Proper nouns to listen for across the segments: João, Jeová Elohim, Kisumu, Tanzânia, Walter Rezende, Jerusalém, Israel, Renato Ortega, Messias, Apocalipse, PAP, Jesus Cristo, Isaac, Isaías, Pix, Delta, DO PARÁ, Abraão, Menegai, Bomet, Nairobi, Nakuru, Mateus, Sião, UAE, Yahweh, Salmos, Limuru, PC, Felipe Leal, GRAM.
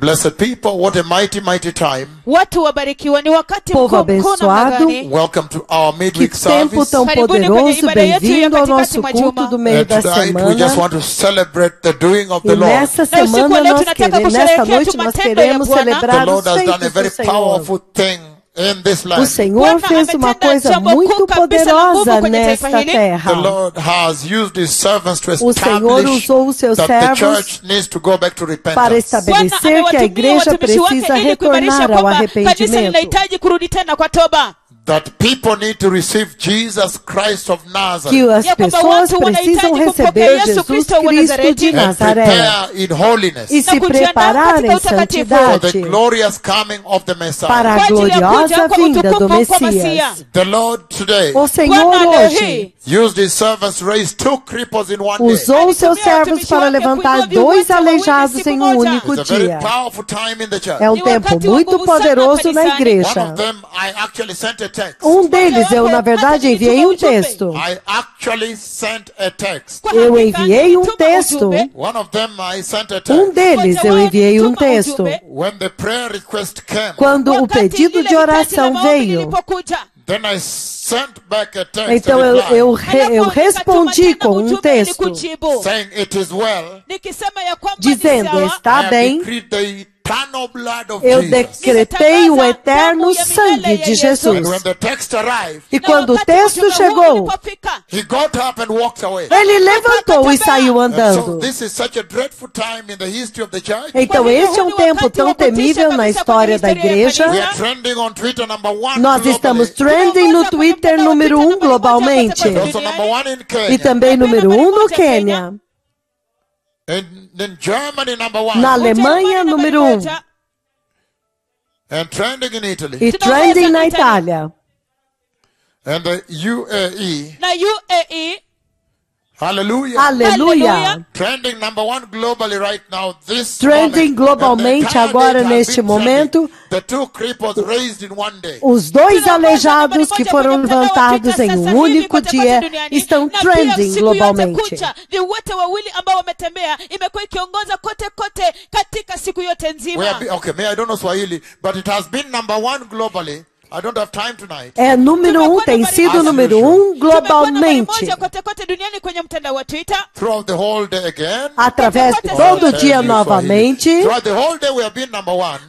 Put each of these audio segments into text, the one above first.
Blessed people, what a mighty, mighty time. Povo abençoado, welcome to our midweek service. Tempo tão poderoso, bem-vindo ao nosso culto do meio da semana. We just want to celebrate the doing of the Lord. Nesta semana nós queremos celebrar os feitos do Senhor. O Senhor fez uma coisa muito poderosa nesta terra. O Senhor usou os seus servos para estabelecer que a igreja precisa retornar ao arrependimento. Que as pessoas precisam receber Jesus Cristo de Nazaré e se preparar em santidade para a gloriosa vinda do Messias. O Senhor hoje usou seus servos para levantar 2 aleijados em um único dia. É um tempo muito poderoso na igreja. Um deles, eu na verdade enviei um texto. Quando o pedido de oração veio, então eu respondi com um texto, dizendo, está bem. Eu decretei o eterno sangue de Jesus. E quando o texto chegou, ele levantou e saiu andando. Então este é um tempo tão temível na história da igreja. Nós estamos trending no Twitter número 1 globalmente. E também número 1 no Quênia. Na Alemanha, número 1. E trending na Itália. Na UAE. Aleluia. Aleluia. Trending globalmente agora neste momento. Os 2 aleijados que foram levantados em um único dia estão trending globalmente. É número 1, tem sido número 1 globalmente. Através de todo o dia novamente.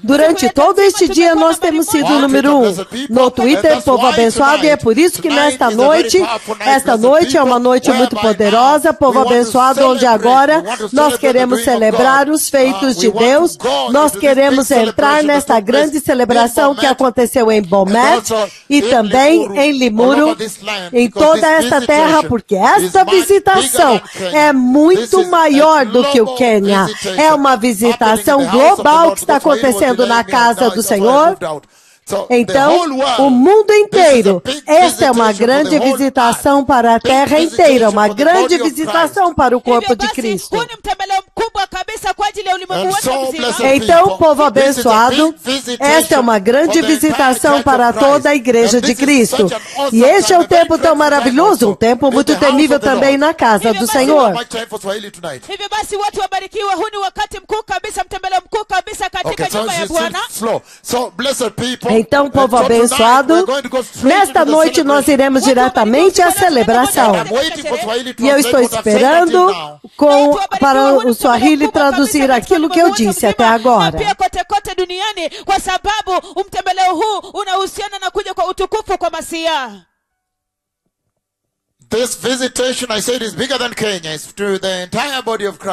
Durante todo este dia nós temos sido número 1 no Twitter, povo abençoado, e é por isso que nesta noite, esta noite é uma noite muito poderosa, povo abençoado, onde agora nós queremos celebrar os feitos de Deus, nós queremos entrar nesta grande celebração que aconteceu em Bomet. E também em Limuru, em toda esta terra, porque esta visitação é muito maior do que o Quênia. É uma visitação global que está acontecendo na casa do Senhor. Então, o mundo inteiro, esta é uma grande visitação para a terra inteira, uma grande visitação para o corpo de Cristo. Então, povo abençoado, esta é uma grande visitação para toda a igreja de Cristo. E este é um tempo tão maravilhoso, um tempo muito temível também na casa do Senhor. Então, povo abençoado, nesta noite nós iremos diretamente à celebração. E eu estou esperando para o Swahili traduzir aquilo que eu disse até agora.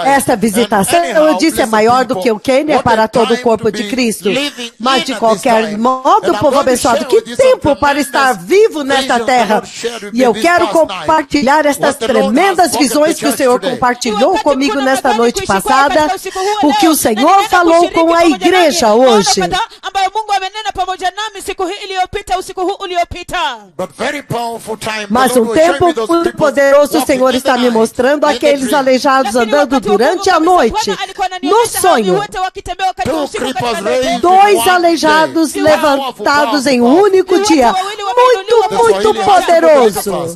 Esta visitação, eu disse, é maior do que o Quênia, é para todo o corpo de Cristo. Mas, de qualquer modo, povo abençoado, que tempo para estar vivo nesta terra. E eu quero compartilhar estas tremendas visões que o Senhor compartilhou comigo nesta noite passada, o que o Senhor falou com a igreja hoje. Mas um tempo muito poderoso, o Senhor está me mostrando aqueles aleijados andando durante a noite, no sonho. 2 aleijados levantados em um único dia. Muito, muito poderoso.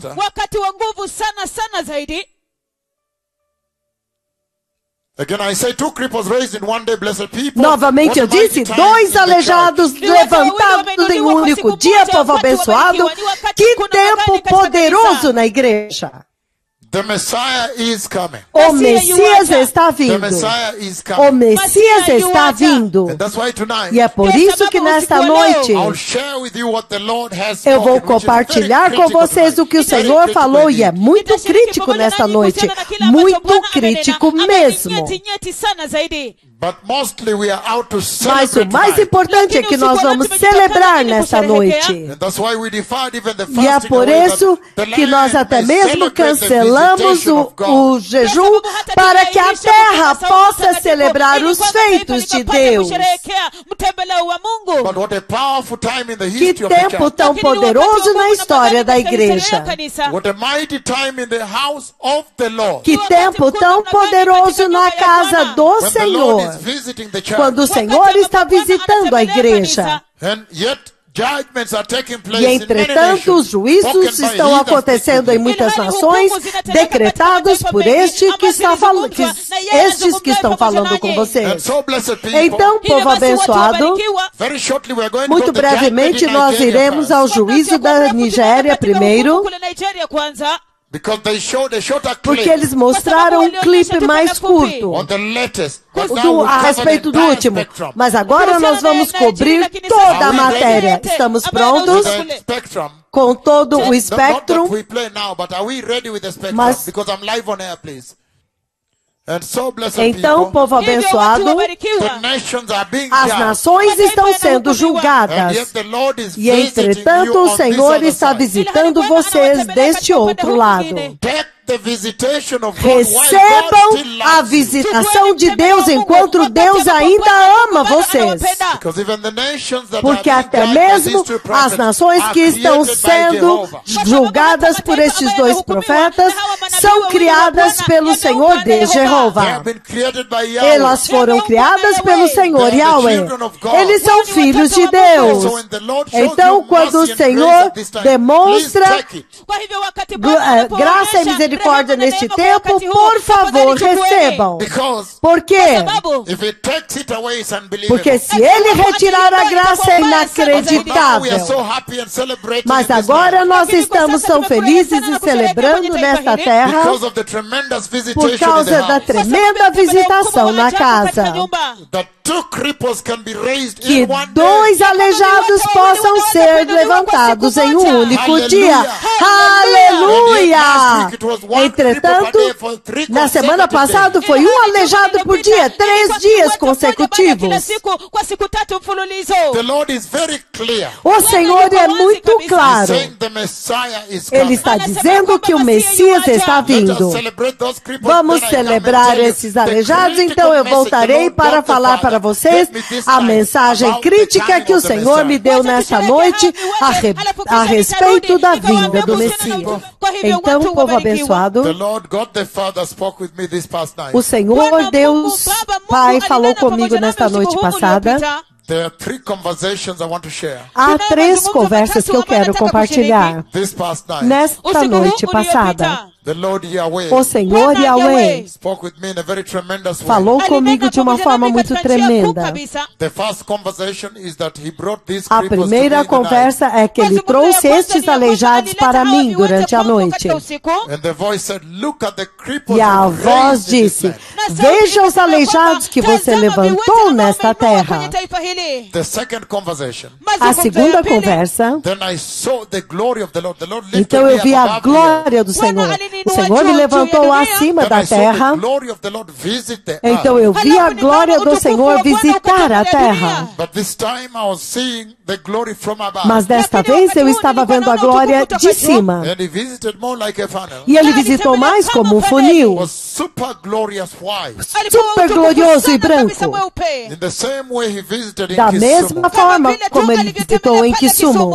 Novamente eu disse, dois aleijados levantados em um único dia, povo abençoado. Que tempo poderoso na igreja. O Messias está vindo. O Messias está vindo. E é por isso que nesta noite eu vou compartilhar com vocês o que o Senhor falou, e é muito crítico nesta noite. Muito crítico mesmo. Mas o mais importante é que nós vamos celebrar nesta noite. E é por isso que nós até mesmo cancelamos o jejum, para que a terra possa celebrar os feitos de Deus. Que tempo tão poderoso na história da igreja. Que tempo tão poderoso na casa do Senhor. Quando o Senhor está visitando a igreja. E entretanto, os juízos estão acontecendo em muitas nações, decretados por estes que estão falando com vocês. Então, povo abençoado, muito brevemente nós iremos ao juízo da Nigéria primeiro. Porque eles mostraram um clipe mais curto a respeito do último. Mas agora nós vamos cobrir toda a matéria. Estamos prontos com todo o espectro? Mas... Então, povo abençoado, as nações estão sendo julgadas, e entretanto o Senhor está visitando vocês deste outro lado. Recebam a visitação de Deus enquanto Deus ainda ama vocês. Porque até mesmo as nações que estão sendo julgadas por estes dois profetas são criadas pelo Senhor de Jeová. Elas foram criadas pelo Senhor Yahweh. Eles são filhos de Deus. Então, quando o Senhor demonstra graça e misericórdia neste tempo, por favor, recebam. Por quê? Porque se ele retirar a graça é inacreditável. Mas agora nós estamos tão felizes e celebrando nesta terra por causa da tremenda visitação na casa. Que dois aleijados possam ser levantados em um único dia. Aleluia! Entretanto, na semana passada foi um aleijado por dia, 3 dias consecutivos. O Senhor é muito claro. Ele está dizendo que o Messias está vindo. Vamos celebrar esses aleijados, então eu voltarei para falar para vocês a mensagem crítica que o Senhor me deu nesta noite a respeito da vinda do Messias. Então, povo abençoado, o Senhor Deus Pai falou comigo nesta noite passada. Há 3 conversas que eu quero compartilhar nesta noite passada. O Senhor Yahweh falou comigo de uma forma muito tremenda. A primeira conversa é que ele trouxe estes aleijados para mim durante a noite. E a voz disse, veja os aleijados que você levantou nesta terra. A segunda conversa, então eu vi a glória do Senhor. O Senhor me levantou acima da terra. Então eu vi a glória do Senhor visitar a terra. Mas desta vez eu estava vendo a glória de cima. E ele visitou mais como um funil. Super glorioso e branco. Da mesma forma como ele visitou em Kisumu.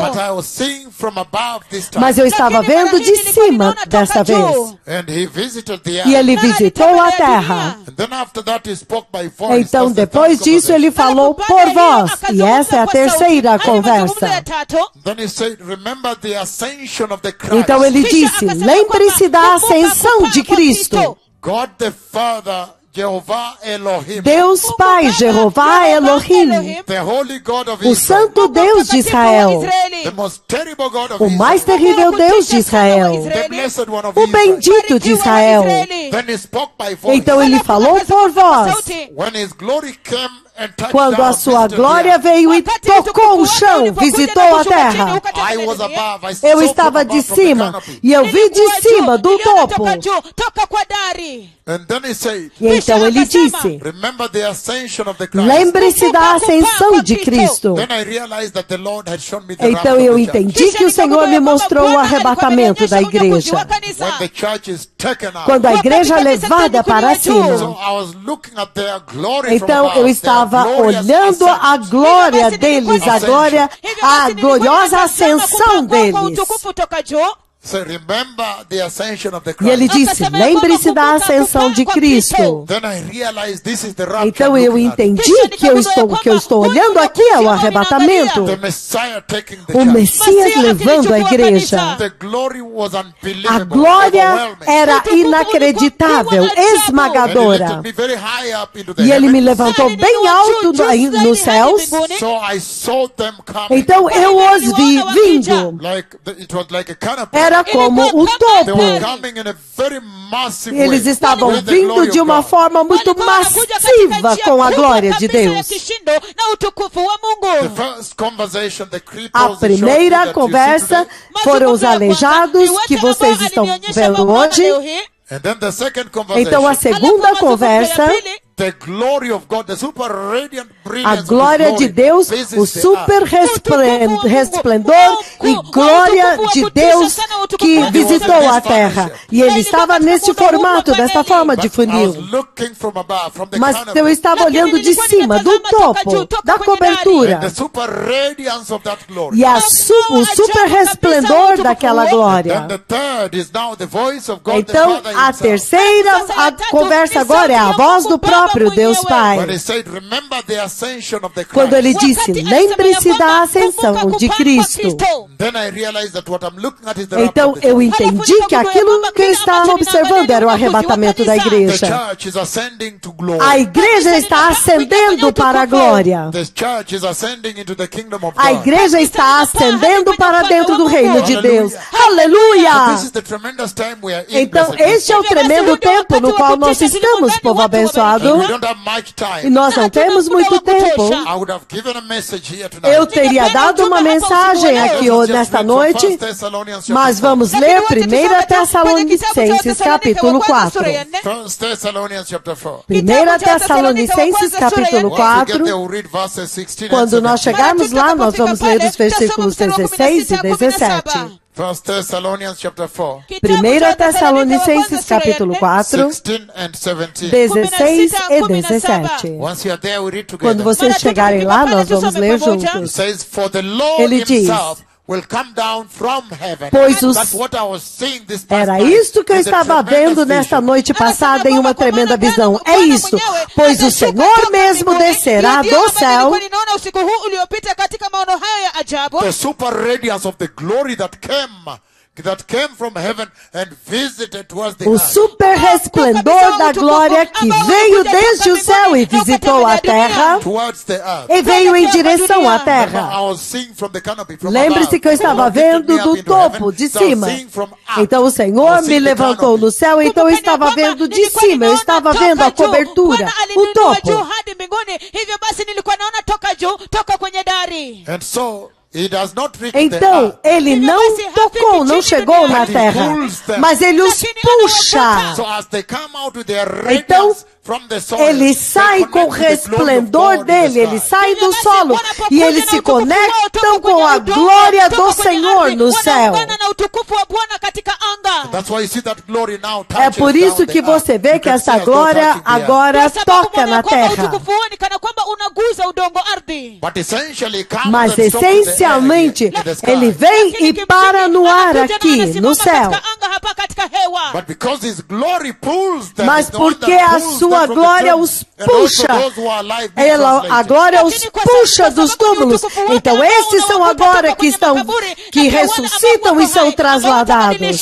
Mas eu estava vendo de cima desta vez. E ele visitou a terra. Então, depois disso, ele falou por voz. E essa é a terceira conversa. Então, ele disse, lembre-se da ascensão de Cristo. Jeová Elohim. Deus Pai, Jeová Elohim, o Santo Deus de Israel, o mais terrível Deus de Israel, o bendito de Israel. Então ele falou por voz. Quando a sua glória veio e tocou o chão, visitou a terra. Eu estava de cima e eu vi de cima do topo. E então ele disse: lembre-se da ascensão de Cristo. Então eu entendi que o Senhor me mostrou o arrebatamento da igreja, quando a igreja é levada para cima. Então eu estava olhando a glória deles, a gloriosa ascensão deles. E ele disse: lembre-se da ascensão de Cristo. Então eu entendi que o que eu estou olhando aqui é o arrebatamento, o Messias levando a igreja. A glória era inacreditável, esmagadora. E ele me levantou bem alto nos céus. Então eu os vi vindo. Era como o topo. Eles estavam vindo de uma forma muito massiva com a glória de Deus. A primeira conversa foram os aleijados que vocês estão vendo hoje. Então a segunda conversa, a glória de Deus, o super resplendor e glória de Deus que visitou a terra. E ele estava nesse formato, desta forma de funil. Mas eu estava olhando de cima, do topo, da cobertura. E o super resplendor daquela glória. Então, a terceira conversa agora é a voz do próprio Deus Pai. Quando ele disse: lembre-se da ascensão de Cristo. Então eu entendi que aquilo que eu estava observando era o arrebatamento da igreja. A igreja está ascendendo para a glória. A igreja está ascendendo para dentro do reino de Deus. Aleluia! Então este é o tremendo tempo no qual nós estamos, povo abençoado. E nós não temos muito tempo. Eu teria dado uma mensagem aqui nesta noite, mas vamos ler 1 Tessalonicenses capítulo 4. 1 Tessalonicenses capítulo 4. Quando nós chegarmos lá, nós vamos ler os versículos 16 e 17. 1 Tessalonicenses capítulo 4, 16 e 17. Quando vocês chegarem lá, nós vamos ler juntos. Ele diz: pois era isto que eu estava vendo nesta noite passada em uma tremenda visão. É isso. Pois o Senhor mesmo descerá do céu. The super radiance of the glory that came from heaven and visited towards the earth. O super resplendor da glória que veio desde o céu e visitou a terra e veio em direção à terra. Lembre-se que eu estava vendo do topo, de cima. Então o Senhor me levantou no céu, então eu estava vendo de cima, eu estava vendo a cobertura, o topo. Então, ele não tocou, não chegou na terra, mas ele os puxa. Então, ele sai com o resplendor dele, ele sai do solo e eles se conectam com a glória do Senhor no céu. É por isso que você vê que essa glória agora toca na terra. Mas essencialmente ele vem e para no ar aqui no céu. Mas porque a sua glória os puxa, a glória os puxa dos túmulos. Então esses são agora que ressuscitam e são trasladados.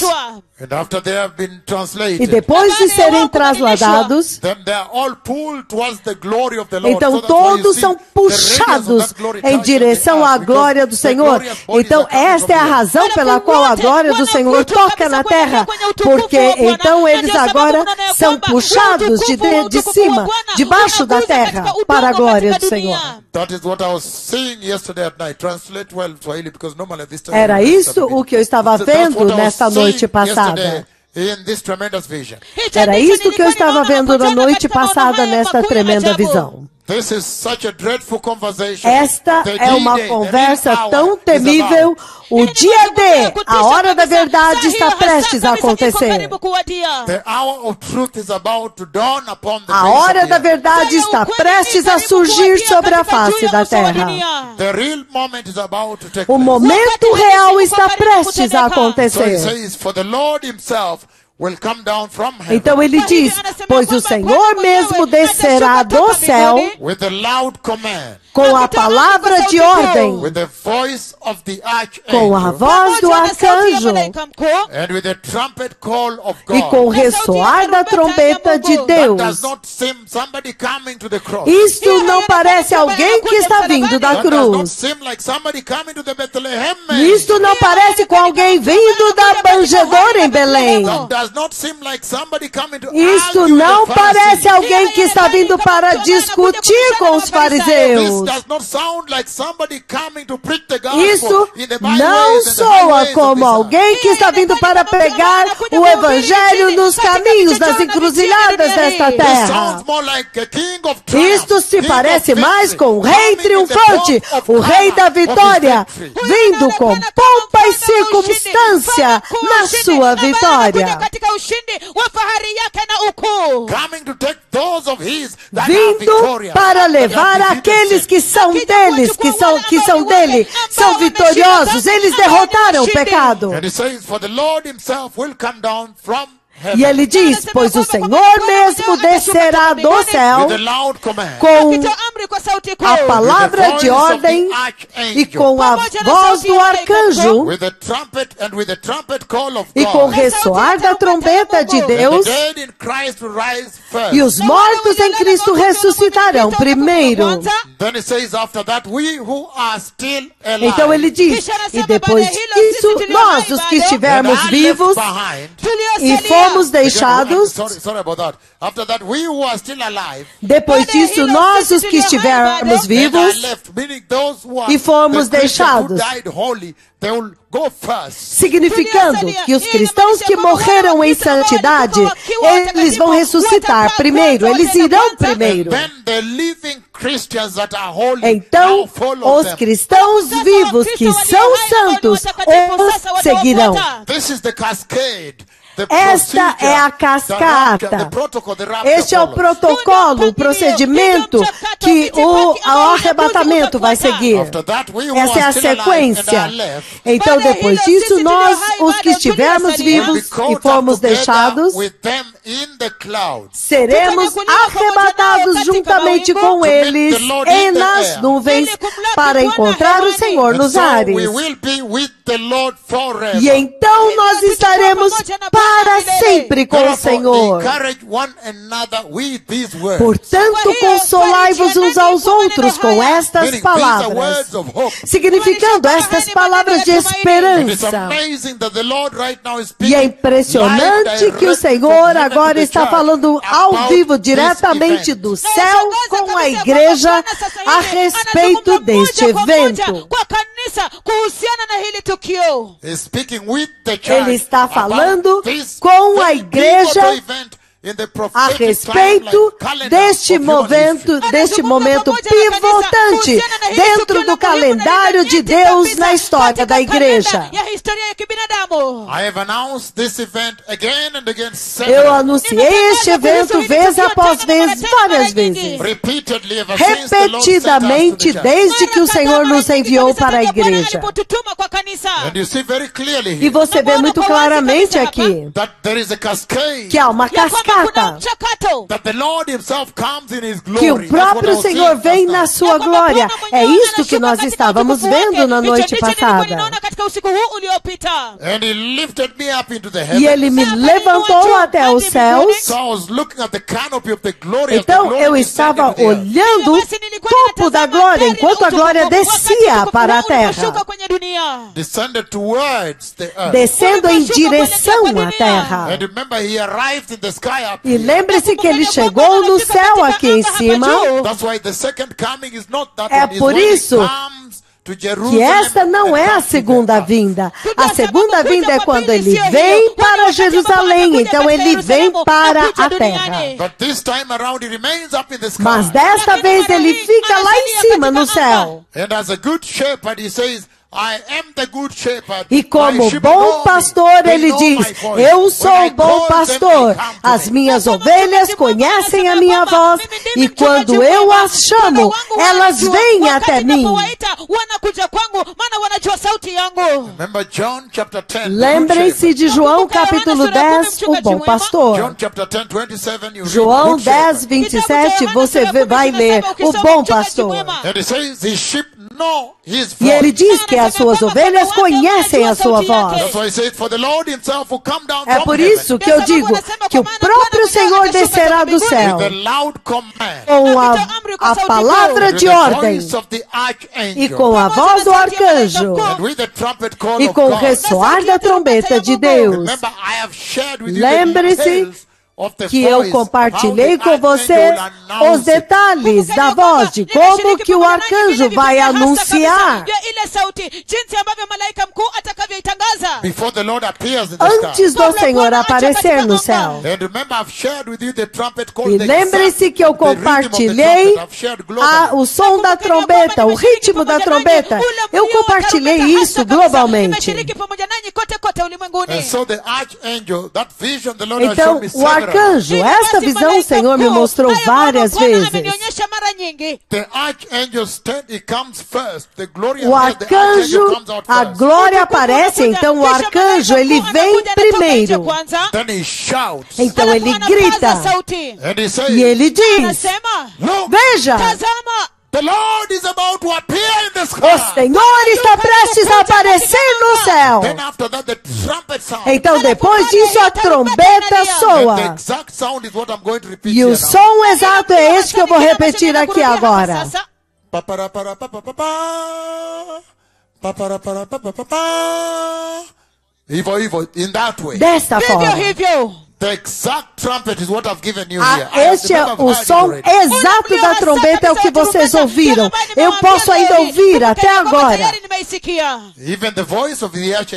E depois de serem trasladados, então todos são puxados em direção à glória do Senhor. Então esta é a razão pela qual a glória do Senhor toca na terra, porque então eles agora são puxados de cima, de baixo da terra, para a glória do Senhor. Era isso o que eu estava vendo nesta noite passada. Era isso que eu estava vendo na noite passada nesta tremenda visão. Esta é uma conversa tão temível. O dia D, a hora da verdade, está prestes a acontecer. A hora da verdade está prestes a surgir sobre a face da terra. O momento real está prestes a acontecer. Então ele diz, pois o Senhor mesmo descerá do céu com a palavra de ordem, com a voz do arcanjo e com o ressoar da trombeta de Deus. Isso não parece alguém que está vindo da cruz. Isso não parece com alguém vindo da manjedoura em Belém. Isso não parece alguém que está vindo para discutir com os fariseus. Isso não soa como alguém que está vindo para pregar o evangelho nos caminhos, nas encruzilhadas desta terra. Isto se parece mais com o rei triunfante, o rei da vitória, vindo com pompa e circunstância na sua vitória. Vindo para levar aqueles que são deles, que são dele, são vitoriosos. Eles derrotaram o pecado. E ele diz, pois o Senhor mesmo descerá do céu com a palavra de ordem e com a voz do arcanjo e com o ressoar da trombeta de Deus, e os mortos em Cristo ressuscitarão primeiro. Então ele diz, e depois disso, nós os que estivermos vivos e fomos deixados, depois disso nós os que estivermos vivos e fomos deixados, significando que os cristãos que morreram em santidade, eles vão ressuscitar primeiro, eles irão primeiro. Então, os cristãos vivos que são santos os seguirão. Esta é a cascata. Este é o protocolo, o procedimento que o arrebatamento vai seguir. Essa é a sequência. Então, depois disso, nós, os que estivermos vivos e fomos deixados, seremos arrebatados juntamente com eles e nas nuvens para encontrar o Senhor nos ares. E então nós estaremos para sempre com o Senhor. Portanto, consolai-vos uns aos outros com estas palavras, significando estas palavras de esperança. E é impressionante que o Senhor agora está falando ao vivo, diretamente do céu, com a igreja a respeito deste evento. Ele está falando com a igreja a respeito deste momento pivotante dentro do calendário de Deus na história da igreja. Eu anunciei este evento vez após vez, várias vezes, repetidamente, desde que o Senhor nos enviou para a igreja. E você vê muito claramente aqui que há uma cascata, que o próprio Senhor vem na sua glória. É isto que nós estávamos vendo na noite passada. And he lifted me up into the heavens. E ele me levantou até os céus. So I was looking at the canopy of the glory. Então eu estava olhando o topo da glória enquanto a glória descia para a terra. Descended towards the earth. Descendo em direção à terra. And remember, he arrived in the sky up here. E lembre-se que ele chegou no céu aqui em cima. That's why the second coming is not that. É por isso que esta não é a segunda vinda. A segunda vinda é quando ele vem para Jerusalém. Então ele vem para a terra. Mas desta vez ele fica lá em cima no céu. E como bom pastor ele diz: eu sou o bom pastor, as minhas ovelhas conhecem a minha voz, e quando eu as chamo, elas vêm até mim. Lembrem-se de João capítulo 10, o bom pastor. João 10, 27, você vai ler o bom pastor. E ele diz que as suas ovelhas conhecem a sua voz. É por isso que eu digo que o próprio Senhor descerá do céu com a palavra de ordem e com a voz do arcanjo e com o ressoar da trombeta de Deus. Lembre-se que eu compartilhei com você os detalhes da voz, de como que o arcanjo vai anunciar antes do Senhor aparecer no céu. E lembre-se que eu compartilhei o som da trombeta, o ritmo da trombeta. Eu compartilhei isso globalmente. Então, o arcanjo, essa visão o Senhor me mostrou várias vezes. O arcanjo, a glória aparece, então o arcanjo, ele vem primeiro. Então ele grita e ele diz: veja! O Senhor está prestes a aparecer no céu. Então depois disso a trombeta soa. E o som exato é este que eu vou repetir aqui agora. Desta forma. The exact trumpet is what I've given you here. Este é o som exato da trombeta, é o que vocês ouviram. Eu posso ainda ouvir até agora.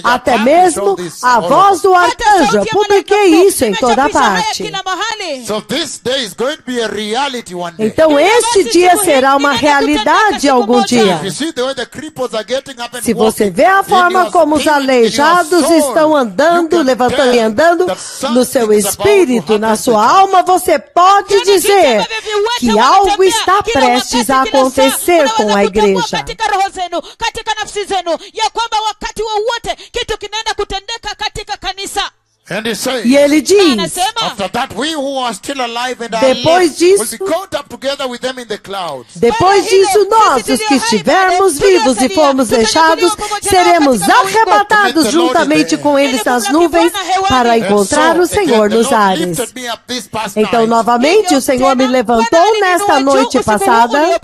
Até mesmo a voz do arcanjo. Eu publiquei isso em toda parte. Então este dia será uma realidade algum dia. Se você vê a forma como os aleijados estão andando, levantando e andando, no seu espírito, na sua alma, você pode dizer que algo está prestes a acontecer com a igreja. E ele diz: depois disso, nós, os que estivermos vivos e formos deixados, seremos arrebatados juntamente com eles nas nuvens para encontrar o Senhor nos ares. Então, novamente, o Senhor me levantou nesta noite passada.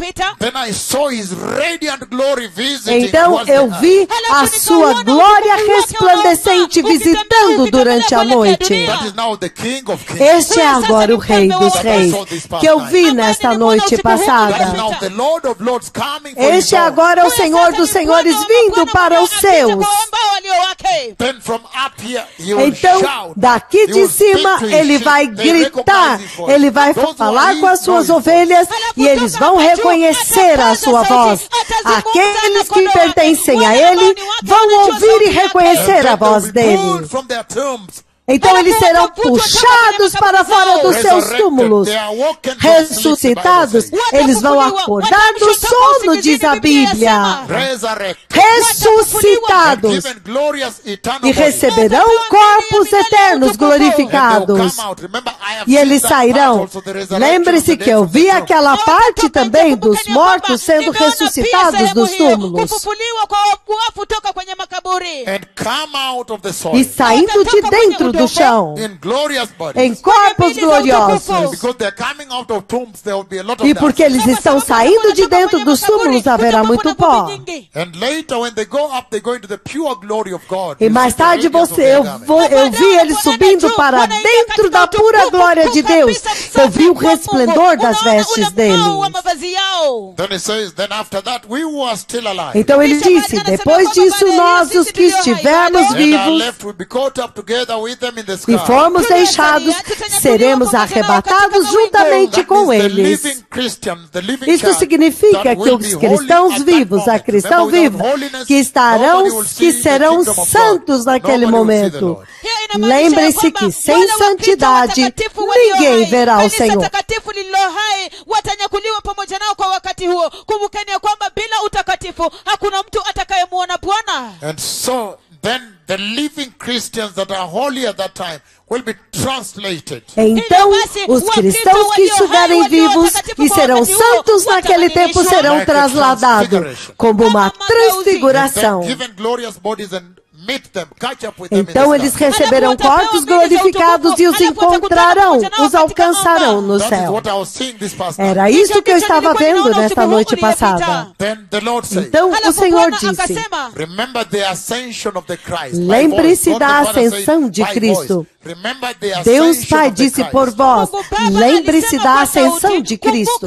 Então, eu vi a sua glória resplandecente visitando durante a noite. Este é agora o Rei dos Reis, que eu vi nesta noite passada. Este é agora o Senhor dos Senhores vindo para os seus. Então, daqui de cima, ele vai gritar, ele vai falar com as suas ovelhas e eles vão reconhecer a sua voz. Aqueles que pertencem a ele vão ouvir e reconhecer a voz dele. Então eles serão puxados para fora dos seus túmulos. Ressuscitados, eles vão acordar do sono, diz a Bíblia. Ressuscitados. E receberão corpos eternos glorificados. E eles sairão. Lembre-se que eu vi aquela parte também dos mortos sendo ressuscitados dos túmulos. e saindo de dentro do chão em corpos gloriosos. E porque eles estão saindo de dentro dos túmulos, haverá muito pó. E mais tarde eu vi eles subindo para dentro da pura glória de Deus. Eu vi o resplendor das vestes dele. Então ele disse, depois disso nós os que estivermos vivos e formos deixados, seremos arrebatados juntamente com eles. Isso significa que os cristãos vivos, a cristão viva, que serão santos naquele momento. Lembrem-se que sem santidade ninguém verá o Senhor. Então, os cristãos que estiverem vivos e serão santos naquele tempo serão trasladados como uma transfiguração. Então eles receberão corpos glorificados e os encontrarão, os alcançarão no céu. Era isso que eu estava vendo nesta noite passada. Então o Senhor disse, lembre-se da ascensão de Cristo. Deus Pai disse por vós, lembre-se da ascensão de Cristo.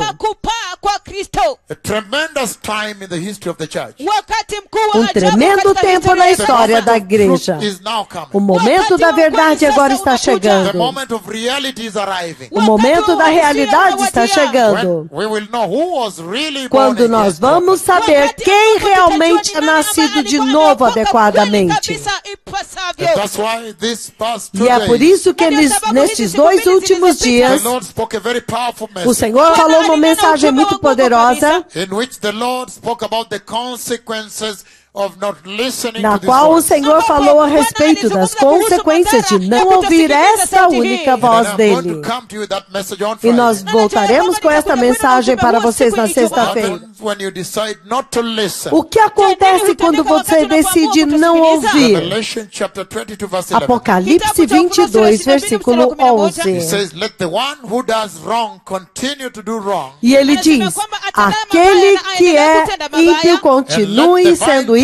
Um tremendo tempo na história da igreja. O momento da verdade agora está chegando. O momento da realidade está chegando. Quando nós vamos saber quem realmente é nascido de novo adequadamente. E é por isso que nestes 2 últimos dias, o Senhor falou uma mensagem muito poderosa, na qual o Senhor falou a respeito das consequências de não ouvir essa única voz dele. E nós voltaremos com esta mensagem para vocês na sexta-feira. O que acontece quando você decide não ouvir? Apocalipse 22, versículo 11. E ele diz, aquele que é ímpio continue sendo ímpio.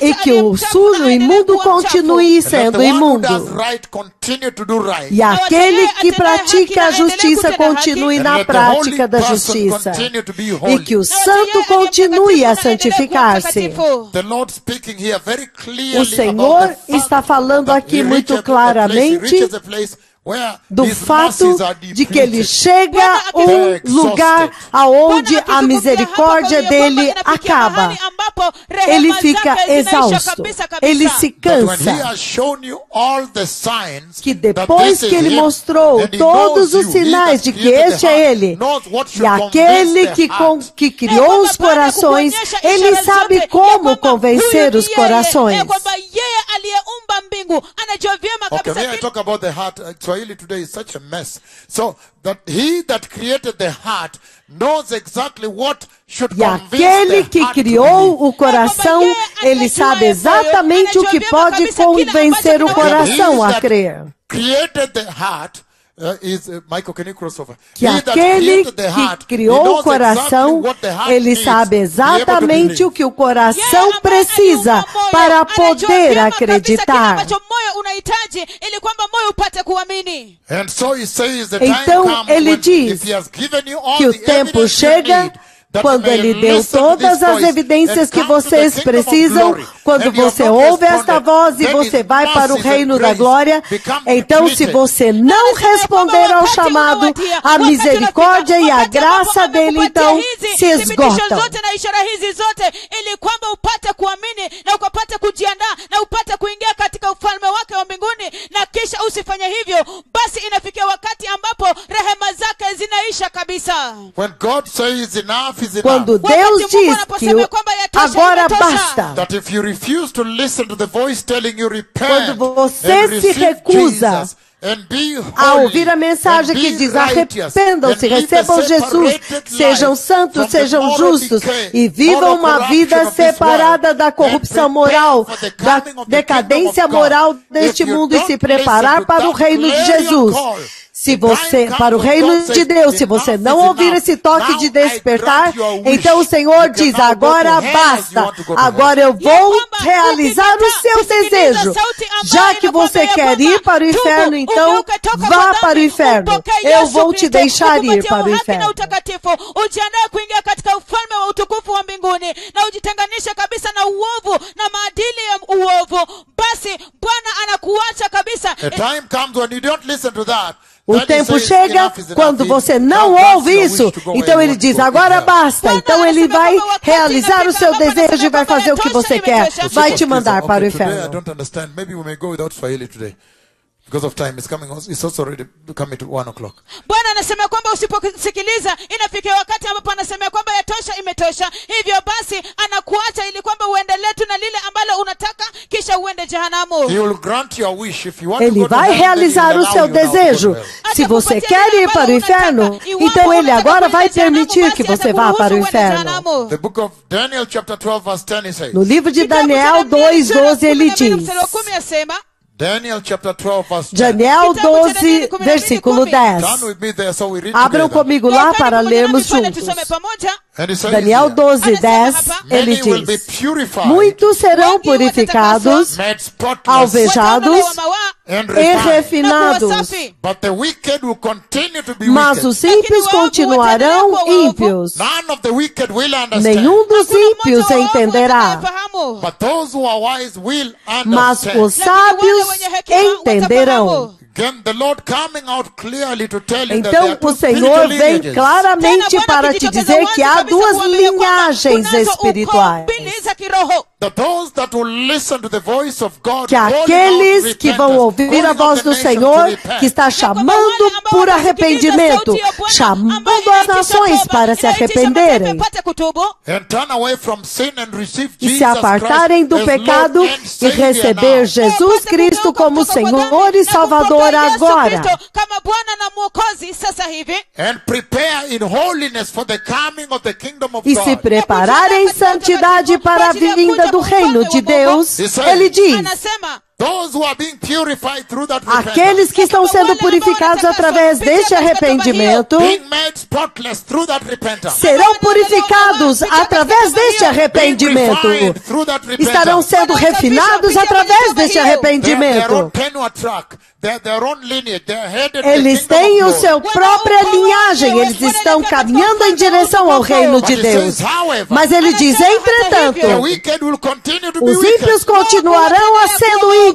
E que o sujo imundo continue sendo imundo. E aquele que pratica a justiça continue na prática da justiça. E que o santo continue a santificar-se. O Senhor está falando aqui muito claramente do fato de que ele chega a um lugar aonde a misericórdia dele acaba. Ele fica exausto. Ele se cansa. Que depois que ele mostrou todos os sinais de que este é ele, e aquele que criou os corações, ele sabe como convencer os corações. E aquele que criou o coração, ele sabe exatamente o que pode convencer o coração a crer. Que aquele que criou o coração, ele sabe exatamente o que o coração precisa para poder acreditar. Então ele diz que o tempo chega quando ele deu todas as evidências que vocês precisam, quando você ouve esta voz e você vai para o reino da glória, então se você não responder ao chamado, a misericórdia e a graça dele então se esgotam. Quando Deus diz que agora basta, quando você se recusa Ao ouvir a mensagem que diz arrependam-se, recebam Jesus, sejam santos, sejam justos e vivam uma vida separada da corrupção moral, da decadência moral deste mundo e se preparar para o reino de Jesus. Se você, para o reino de Deus, se você não ouvir esse toque de despertar, então o Senhor diz, agora basta, agora eu vou realizar o seu desejo. Já que você quer ir para o inferno, então vá para o inferno. Eu vou te deixar ir para o inferno. O tempo chega quando você não ouve isso. Então ele diz, agora basta. Então ele vai realizar o seu desejo e vai fazer o que você quer. Vai te mandar para o inferno. Bwana anasema kwamba usiposikiliza inafika wakati ambapo anasema kwamba yatosha imetosha. Hivyo basi anakuacha ili kwamba uendelee tu na lile ambalo unataka kisha uende jehanamu. Ele vai realizar o seu desejo. Se você quer ir para o inferno, então ele agora vai permitir que você vá para o inferno. No livro de Daniel 2:12 ele diz, Daniel 12, versículo 10. Abram comigo lá para lermos juntos. Daniel 12, 10, ele diz, muitos serão purificados, alvejados e refinados, mas os ímpios continuarão ímpios. Nenhum dos ímpios entenderá, mas os sábios entenderão. Então o Senhor vem claramente para te dizer que há duas linhagens espirituais. Que aqueles que vão ouvir a voz do Senhor, que está chamando por arrependimento, chamando as nações para se arrependerem e se apartarem do pecado e receber Jesus Cristo como Senhor e Salvador agora. E se preparar em santidade para a vinda do reino de Deus, ele diz, aqueles que estão sendo purificados através deste arrependimento serão purificados através deste arrependimento. Estarão sendo refinados através deste arrependimento. Eles têm a sua própria linhagem. Eles estão caminhando em direção ao reino de Deus. Mas ele diz, entretanto, os ímpios continuarão a sendo ímpios.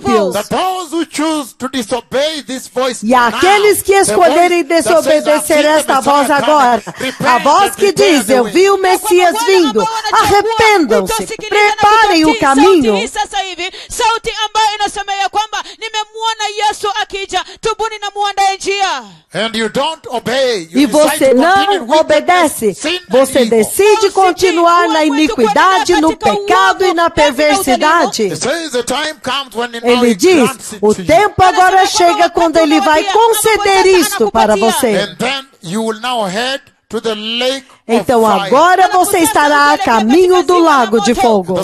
E aqueles que escolherem desobedecer esta voz agora, a voz que diz, eu vi o Messias vindo, arrependam-se, preparem o caminho. E você não obedece, você decide continuar na iniquidade, no pecado e na perversidade. Ele diz, o tempo agora chega quando ele vai conceder isto para você. Então agora você estará a caminho do lago de fogo.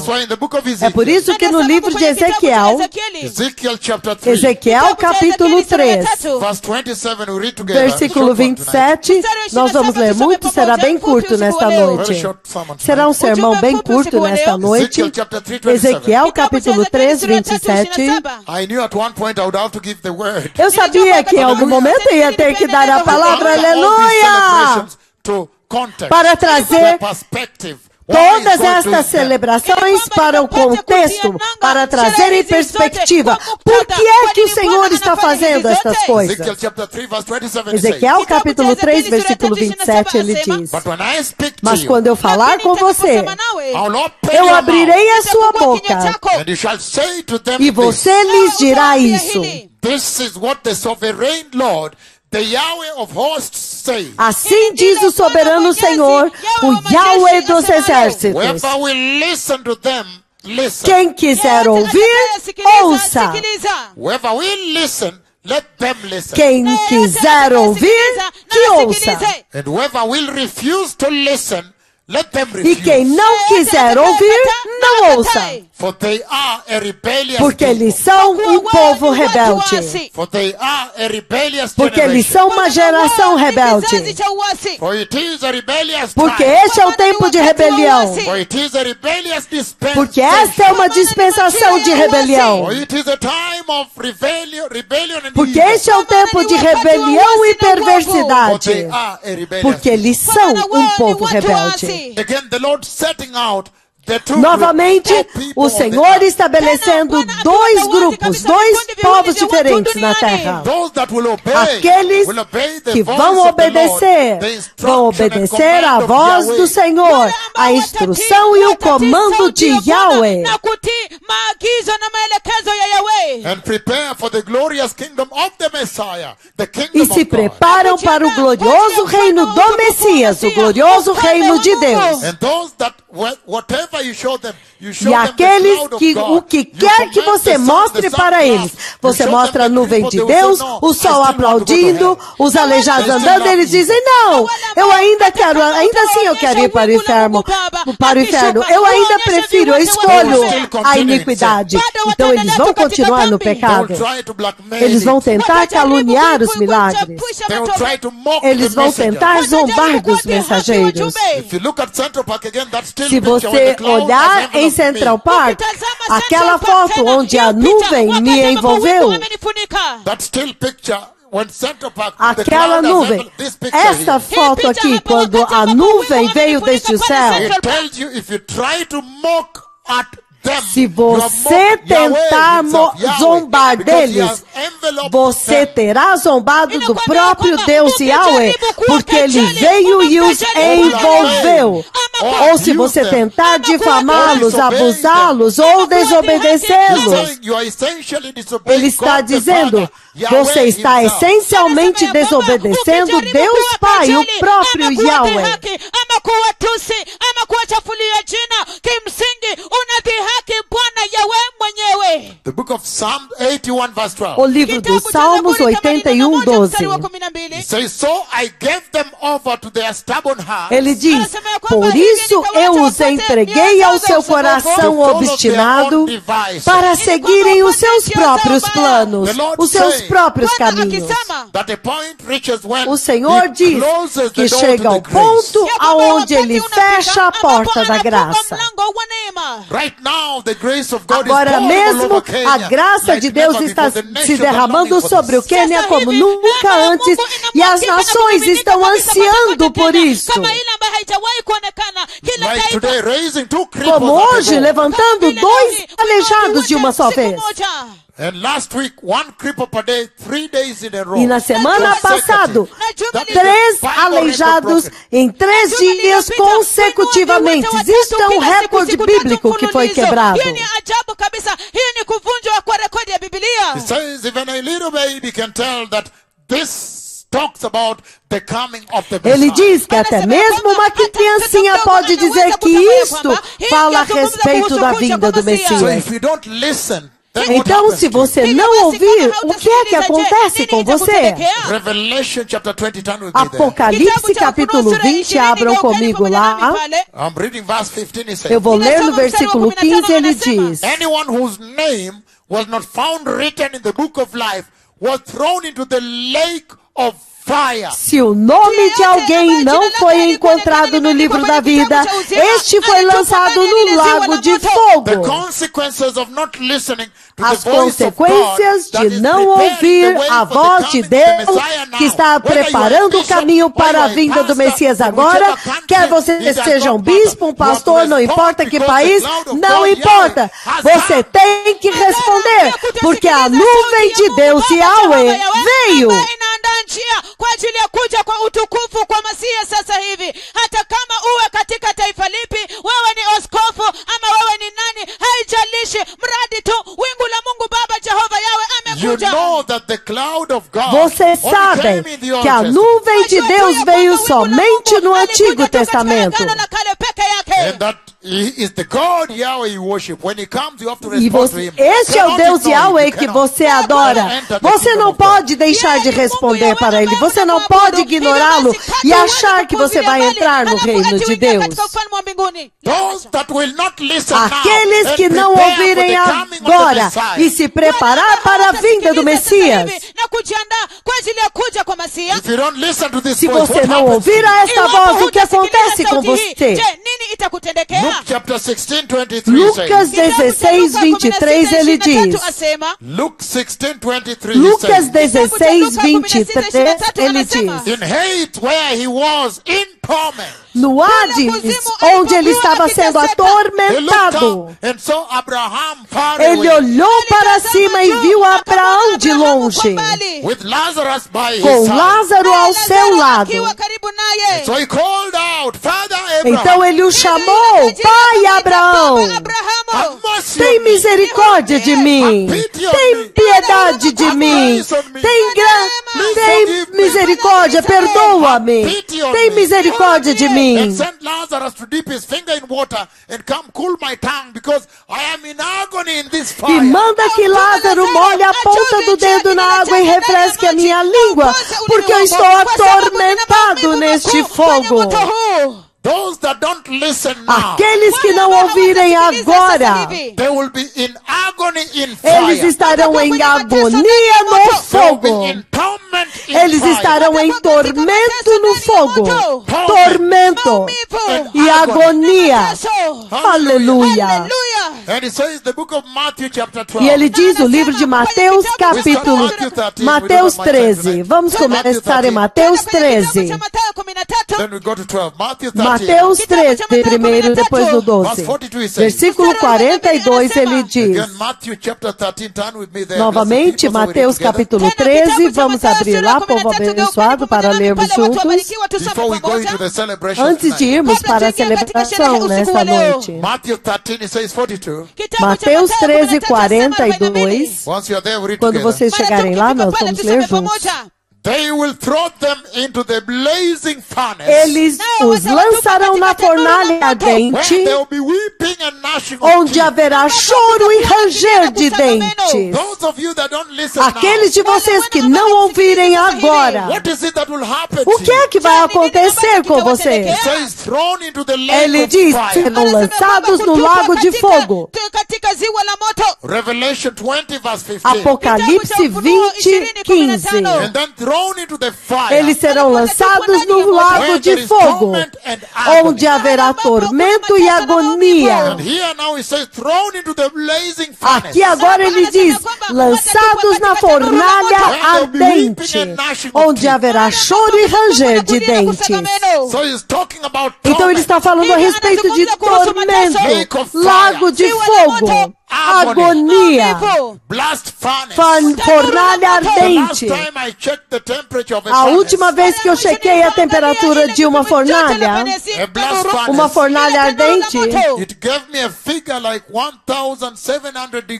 É por isso que no livro de Ezequiel, Ezequiel capítulo 3, versículo 27, nós vamos ler muito, será bem curto nesta noite. Será um sermão bem curto nesta noite. Ezequiel capítulo 3, 27. Eu sabia que em algum momento ia ter que dar a palavra, aleluia! Para trazer todas estas celebrações para o contexto, para trazer em perspectiva, por que é que o Senhor está fazendo estas coisas? Ezequiel capítulo 3, versículo 27, ele diz, mas quando eu falar com você, eu abrirei a sua boca e você lhes dirá isso. Assim diz o soberano Senhor, o Yahweh dos exércitos. Quem quiser ouvir, ouça. Quem quiser ouvir, que ouça. E quem não quiser ouvir, não ouça. Porque eles são um povo rebelde. Porque eles são uma geração rebelde. Porque este é o tempo de rebelião. Porque esta é uma dispensação de rebelião. Porque este é o tempo de rebelião e perversidade. Porque eles são um povo rebelde. Novamente, o Senhor estabelecendo dois grupos, dois povos diferentes na terra. Aqueles que vão obedecer à voz do Senhor, a instrução e o comando de Yahweh. E se preparam para o glorioso reino do Messias, o glorioso reino de Deus. E aqueles que o que quer que você mostre para eles, você mostra a nuvem de Deus, o sol aplaudindo, os aleijados andando, eles dizem, não, eu ainda quero, ainda assim eu quero ir para o inferno, eu ainda prefiro, eu escolho a iniquidade. Então eles vão continuar no pecado, eles vão tentar caluniar os milagres, eles vão tentar zombar dos mensageiros. Se você olhar em Central Park, aquela foto onde a nuvem me envolveu, aquela nuvem, essa foto aqui, quando a nuvem veio desde o céu, se você tentar zombar deles, você terá zombado do próprio Deus Yahweh, porque ele veio e os envolveu. Ou se você tentar difamá-los, abusá-los ou desobedecê-los, ele está dizendo, você está essencialmente desobedecendo Deus Pai, o próprio Yahweh. O livro dos Salmos 81:12. Ele diz, por isso eu os entreguei ao seu coração obstinado para seguirem os seus próprios planos, os seus próprios caminhos. O Senhor diz que chega ao ponto aonde ele fecha a porta da graça. Agora mesmo a graça de Deus está se derramando sobre o Quênia como nunca antes, e as nações estão ansiando por isso. Como hoje, levantando dois aleijados de uma só vez. E na semana passada, 3 aleijados em 3 dias consecutivamente. Isto é um recorde bíblico que foi quebrado. Ele diz que até mesmo uma criancinha pode dizer que isto fala a respeito da vinda do Messias. Então, se você não ouvir, o que é que acontece com você? Apocalipse capítulo 20, abram comigo lá. Eu vou ler no versículo 15, ele diz, se o nome de alguém não foi encontrado no livro da vida, este foi lançado no lago de fogo. As consequências de não ouvir a voz de Deus que está preparando o caminho para a vinda do Messias agora, quer você seja um bispo, um pastor, não importa que país, não importa, você tem que responder, porque a nuvem de Deus e Yahweh veio. Vocês sabem que a nuvem de Deus veio somente no Antigo Testamento. Este é o Deus Yahweh que você adora. Você não pode deixar de responder para ele. Você não pode ignorá-lo e achar que você vai entrar no reino de Deus. Aqueles que não ouvirem agora e se preparar para a vinda do Messias. Se você não ouvir a esta voz, o que acontece com você? Lucas 16, 23, ele diz. Lucas 16, 23, ele diz. No Hades, onde ele estava sendo atormentado, ele olhou para cima e viu Abraão de longe, com Lázaro ao seu lado. Então ele o chamou: Pai Abraão, tem misericórdia de mim, tem piedade de mim, tem misericórdia, perdoa-me, tem misericórdia. Misericórdia de mim. E manda que Lázaro molhe a ponta do dedo na água e refresque a minha língua, porque eu estou atormentado neste fogo. Aqueles que não ouvirem agora, eles estarão em agonia no fogo. Eles estarão em tormento no fogo. Tormento e agonia. Aleluia. E ele diz o livro de Mateus, capítulo Mateus 13. Vamos começar em Mateus 13. Mateus 13, primeiro, depois no 12. Versículo 42, ele diz. Novamente, Mateus capítulo 13, vamos abrir lá, povo abençoado, para lermos juntos. Antes de irmos para a celebração nesta noite. Mateus 13, 42. Quando vocês chegarem lá, nós vamos ler juntos. Eles os lançarão na fornalha ardente, onde haverá choro e ranger de dentes. Aqueles de vocês que não ouvirem agora, o que é que vai acontecer com vocês? Ele diz: serão lançados no lago de fogo. Apocalipse 20, 15. Eles serão lançados no lago de fogo, onde haverá tormento e agonia. Aqui agora ele diz: lançados na fornalha ardente, onde haverá choro e ranger de dentes. Então ele está falando a respeito de tormento, lago de fogo, agonia, fornalha ardente. A última vez que eu chequei a temperatura de uma fornalha ardente,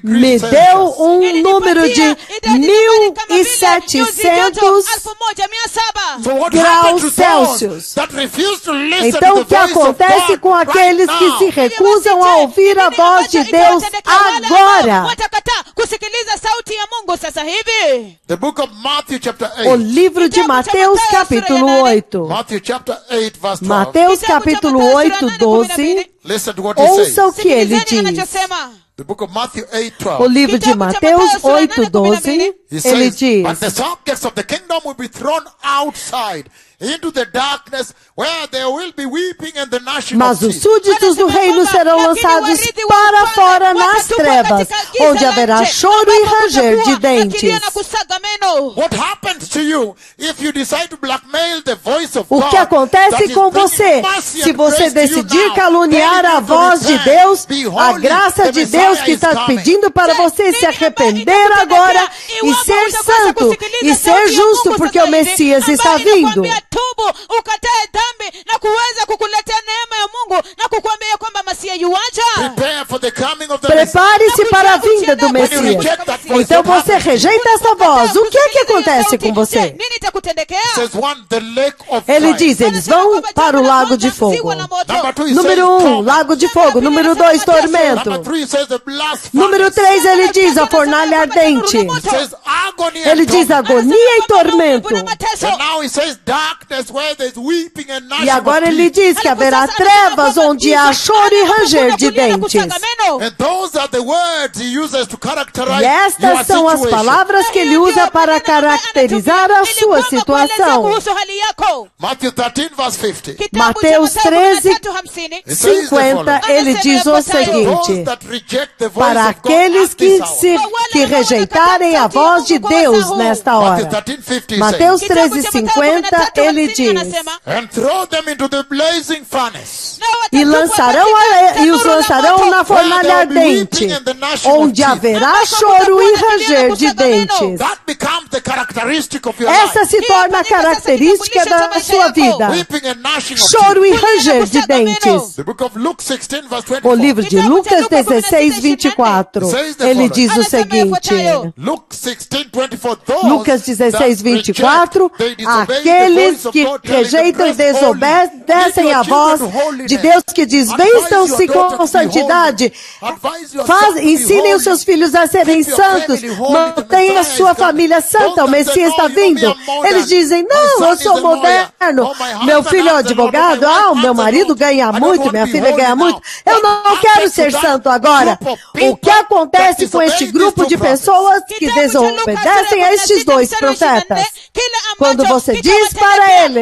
me deu um número de 1700 graus Celsius. Então, o que acontece com aqueles que se recusam a ouvir a voz de Deus agora? O livro de Mateus, capítulo 8. Mateus, capítulo 8, 12. Ouça o que ele diz. O livro de Mateus 8, 12, ele diz: mas os súditos do reino serão lançados para fora nas trevas, onde haverá choro e ranger de dentes. O que acontece com você se você decidir caluniar a voz de de Deus, a graça de Deus que está pedindo para você se arrepender agora e ser santo e ser justo, porque o Messias está vindo. Prepare-se para a vinda do Messias. Então você rejeita essa voz. O que é que acontece com você? Ele diz, eles vão para o lago de fogo. Número 1, lago de fogo. Número 2, tormento. Número 3, ele diz, a fornalha ardente. Ele diz, agonia e tormento. E agora ele diz que haverá trevas onde há choro e ranger de dentes. E estas são as palavras que ele usa para caracterizar a sua situação. Mateus 13, 50, ele diz o seguinte: para aqueles que rejeitarem a voz de Deus nesta hora. Mateus 13, 50, ele diz: e os lançarão na fornalha ardente, onde haverá choro e ranger de dentes. Essa se torna a característica da sua vida. Choro e ranger de dentes. O livro de Lucas 16, 24, ele diz o seguinte, Lucas 16, 24, aqueles que rejeitam e desobedecem a voz de Deus que diz, vençam-se com santidade, ensinem os seus filhos a serem santos, mantenha a sua família santa, o Messias está vindo. Eles dizem, não, eu sou moderno, meu filho é advogado, ah, o meu marido ganha muito, minha filha ganha muito, eu não quero ser santo agora. O que acontece com este grupo de pessoas que desobedecem a estes dois profetas? Quando você diz para ele,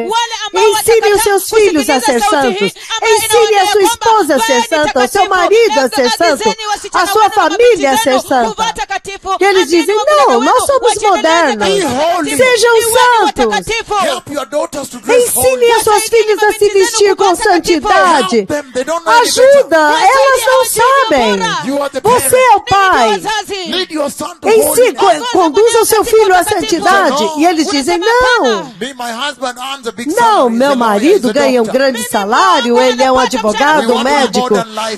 ensine os seus filhos a ser santos, ensine a sua esposa a ser santa, o seu marido a ser santo, a sua família a ser santa. E eles dizem, não, nós somos modernos, sejam santos, ensine as suas filhas a se vestir com santidade, ajuda, elas não sabem, você é o pai, conduza o seu filho à santidade. E eles dizem, não, meu marido ganha um grande salário, ele é um advogado, um médico,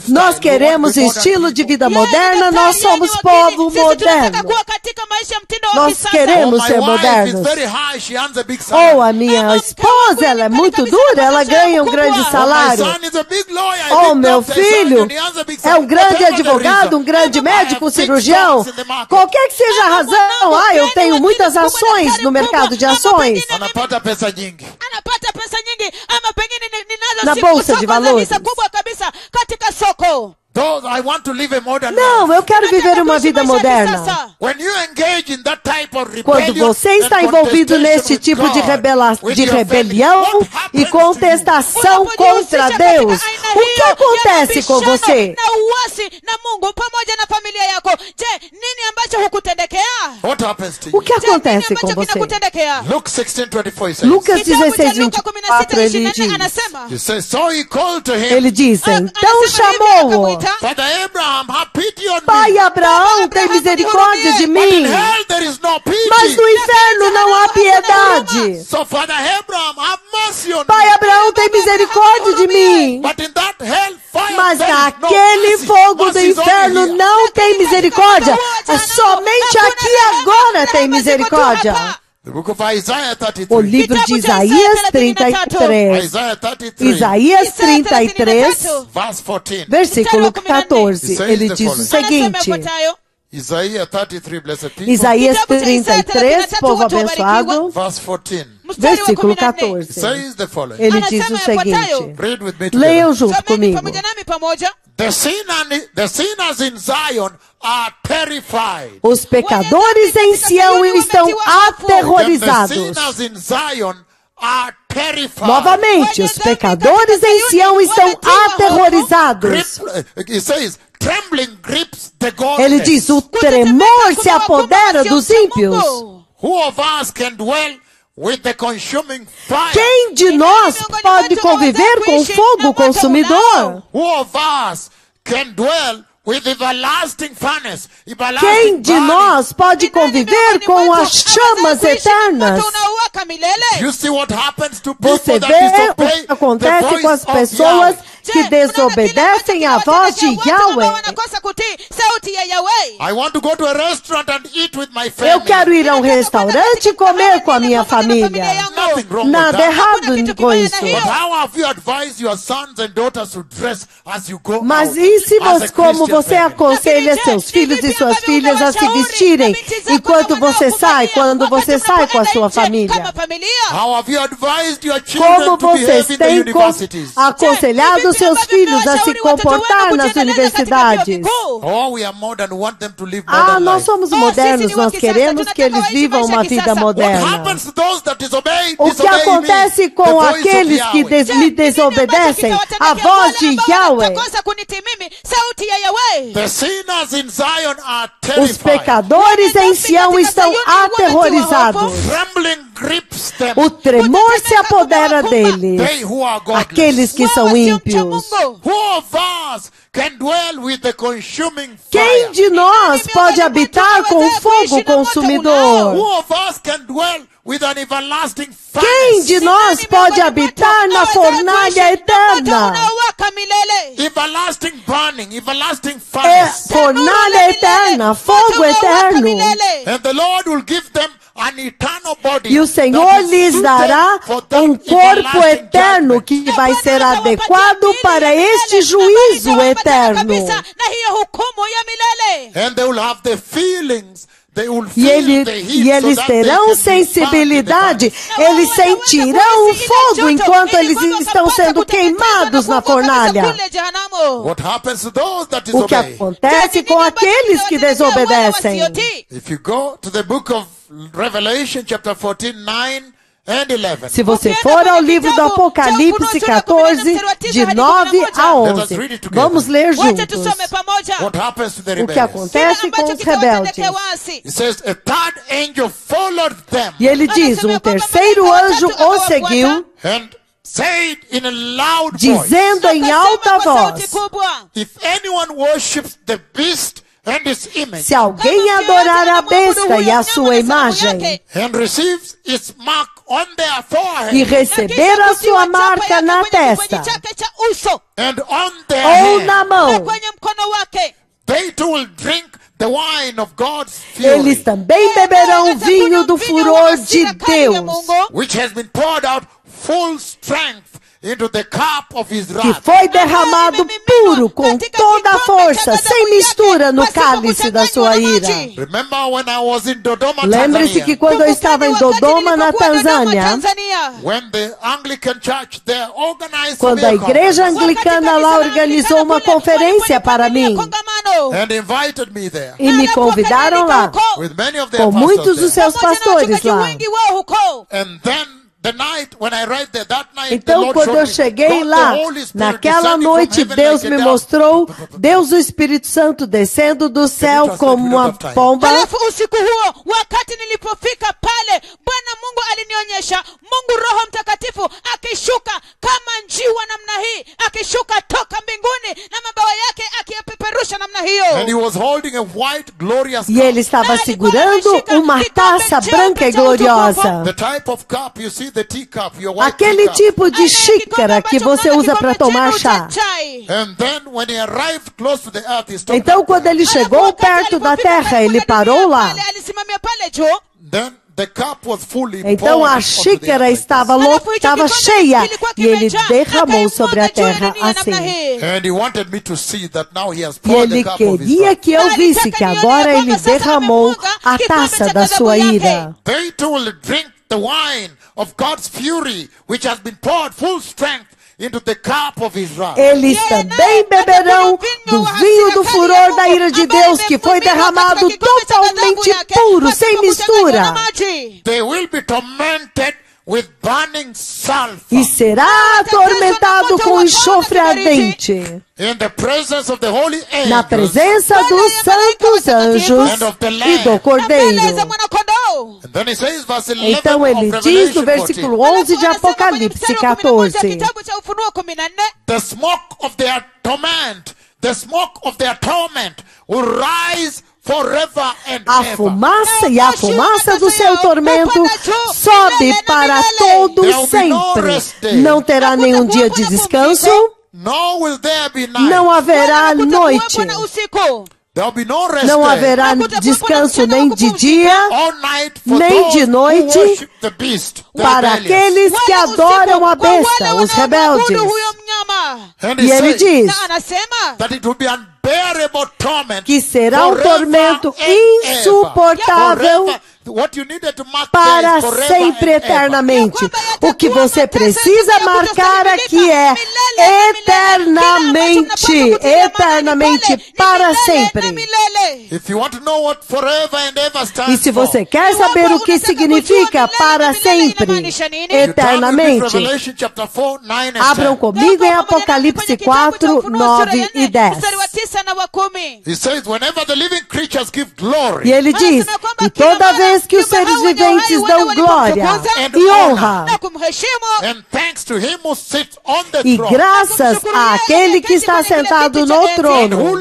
nós queremos estilo de vida moderna, nós somos povo moderno, nós queremos ser modernos. Ou a minha esposa, ela é muito dura, ela ganha um grande salário. Ou meu filho é um grande advogado, um grande médico, um cirurgião, qualquer que seja a razão, ah, eu tenho muitas ações no mercado de ações, na bolsa de valores. Não, eu quero viver uma vida moderna. Quando você está envolvido nesse tipo de rebelião e contestação contra Deus, o que acontece com você? O que acontece com você? Lucas 16, 24, ele diz, então chamou-o. Pai Abraão, tem misericórdia de mim. Mas no inferno não há piedade. Pai Abraão, tem misericórdia de mim. Mas naquele fogo do inferno não tem misericórdia. Somente aqui e agora tem misericórdia. O livro de Isaías 33, Isaías 33, versículo 14, ele diz o seguinte, Isaías 33, povo abençoado, versículo 14, ele diz o seguinte, leiam junto comigo. Os pecadores em Sião estão aterrorizados. Novamente, os pecadores em Sião estão aterrorizados. Ele diz, o tremor se apodera dos ímpios. Quem de nós pode conviver com o fogo consumidor? Quem de nós pode conviver com as chamas eternas? Você vê o que acontece com as pessoas que desobedecem à voz de Yahweh. Eu quero ir a um restaurante e comer com a minha família. Nada errado com isso. Mas e se você, como você aconselha seus filhos e suas filhas a se vestirem enquanto você sai, quando você sai com a sua família? Como vocês têm aconselhado seus filhos a se comportar nas universidades? Ah, nós somos modernos, nós queremos que eles vivam uma vida moderna. O que acontece com aqueles que me desobedecem? A voz de Yahweh. Os pecadores em Sião estão aterrorizados. O tremor se apodera dele. Aqueles que são ímpios. Quem de nós pode habitar com o fogo consumidor? Quem de nós pode habitar na fornalha eterna? É fornalha eterna, fogo eterno. E o Senhor lhes dará um corpo eterno que vai ser adequado para este juízo eterno. E eles terão sensibilidade, eles sentirão o fogo enquanto eles estão sendo queimados na fornalha. O que acontece com aqueles que desobedecem? Se você for ao livro do Apocalipse 14, de 9 a 11, vamos ler juntos o que acontece com os rebeldes. E ele diz, um terceiro anjo o seguiu, dizendo em alta voz, se alguém adorar a besta e a sua imagem e receber a sua marca na testa ou na mão, eles também beberão o vinho do furor de Deus, que foi derramado puro com toda a força, sem mistura, no cálice da sua ira. Lembre-se que quando eu estava em Dodoma, na Tanzânia, quando a igreja anglicana lá organizou uma conferência para mim e me convidaram lá, com muitos dos seus pastores lá. Então, quando eu cheguei lá, naquela noite, Deus me mostrou, Deus o Espírito Santo descendo do céu como uma pomba. E ele estava segurando uma taça branca e gloriosa. Aquele tipo de xícara que você usa para tomar chá. Então, quando ele chegou perto da terra, ele parou lá. Então a xícara estava cheia e ele derramou sobre a terra assim. E ele queria que eu visse que agora ele derramou a taça da sua ira. Eles também beberão do vinho do furor da ira de Deus, que foi derramado totalmente puro, sem mistura. E será atormentado com enxofre ardente na presença dos santos anjos e do Cordeiro. Então ele diz no versículo 11 de Apocalipse 14, The smoke of their torment will rise forever and ever. A fumaça do seu tormento sobe para todo sempre. Não terá nenhum dia de descanso. Não haverá noite. Não haverá descanso nem de dia, nem de noite, para aqueles que adoram a besta, os rebeldes. E ele diz que será um tormento insuportável para sempre, eternamente. O que você precisa marcar aqui é eternamente, eternamente, para sempre. E se você quer saber o que significa para sempre, eternamente, abram comigo em Apocalipse 4, 9 e 10. E ele diz, e toda vez que os seres viventes dão glória e honra e graças àquele que está sentado no trono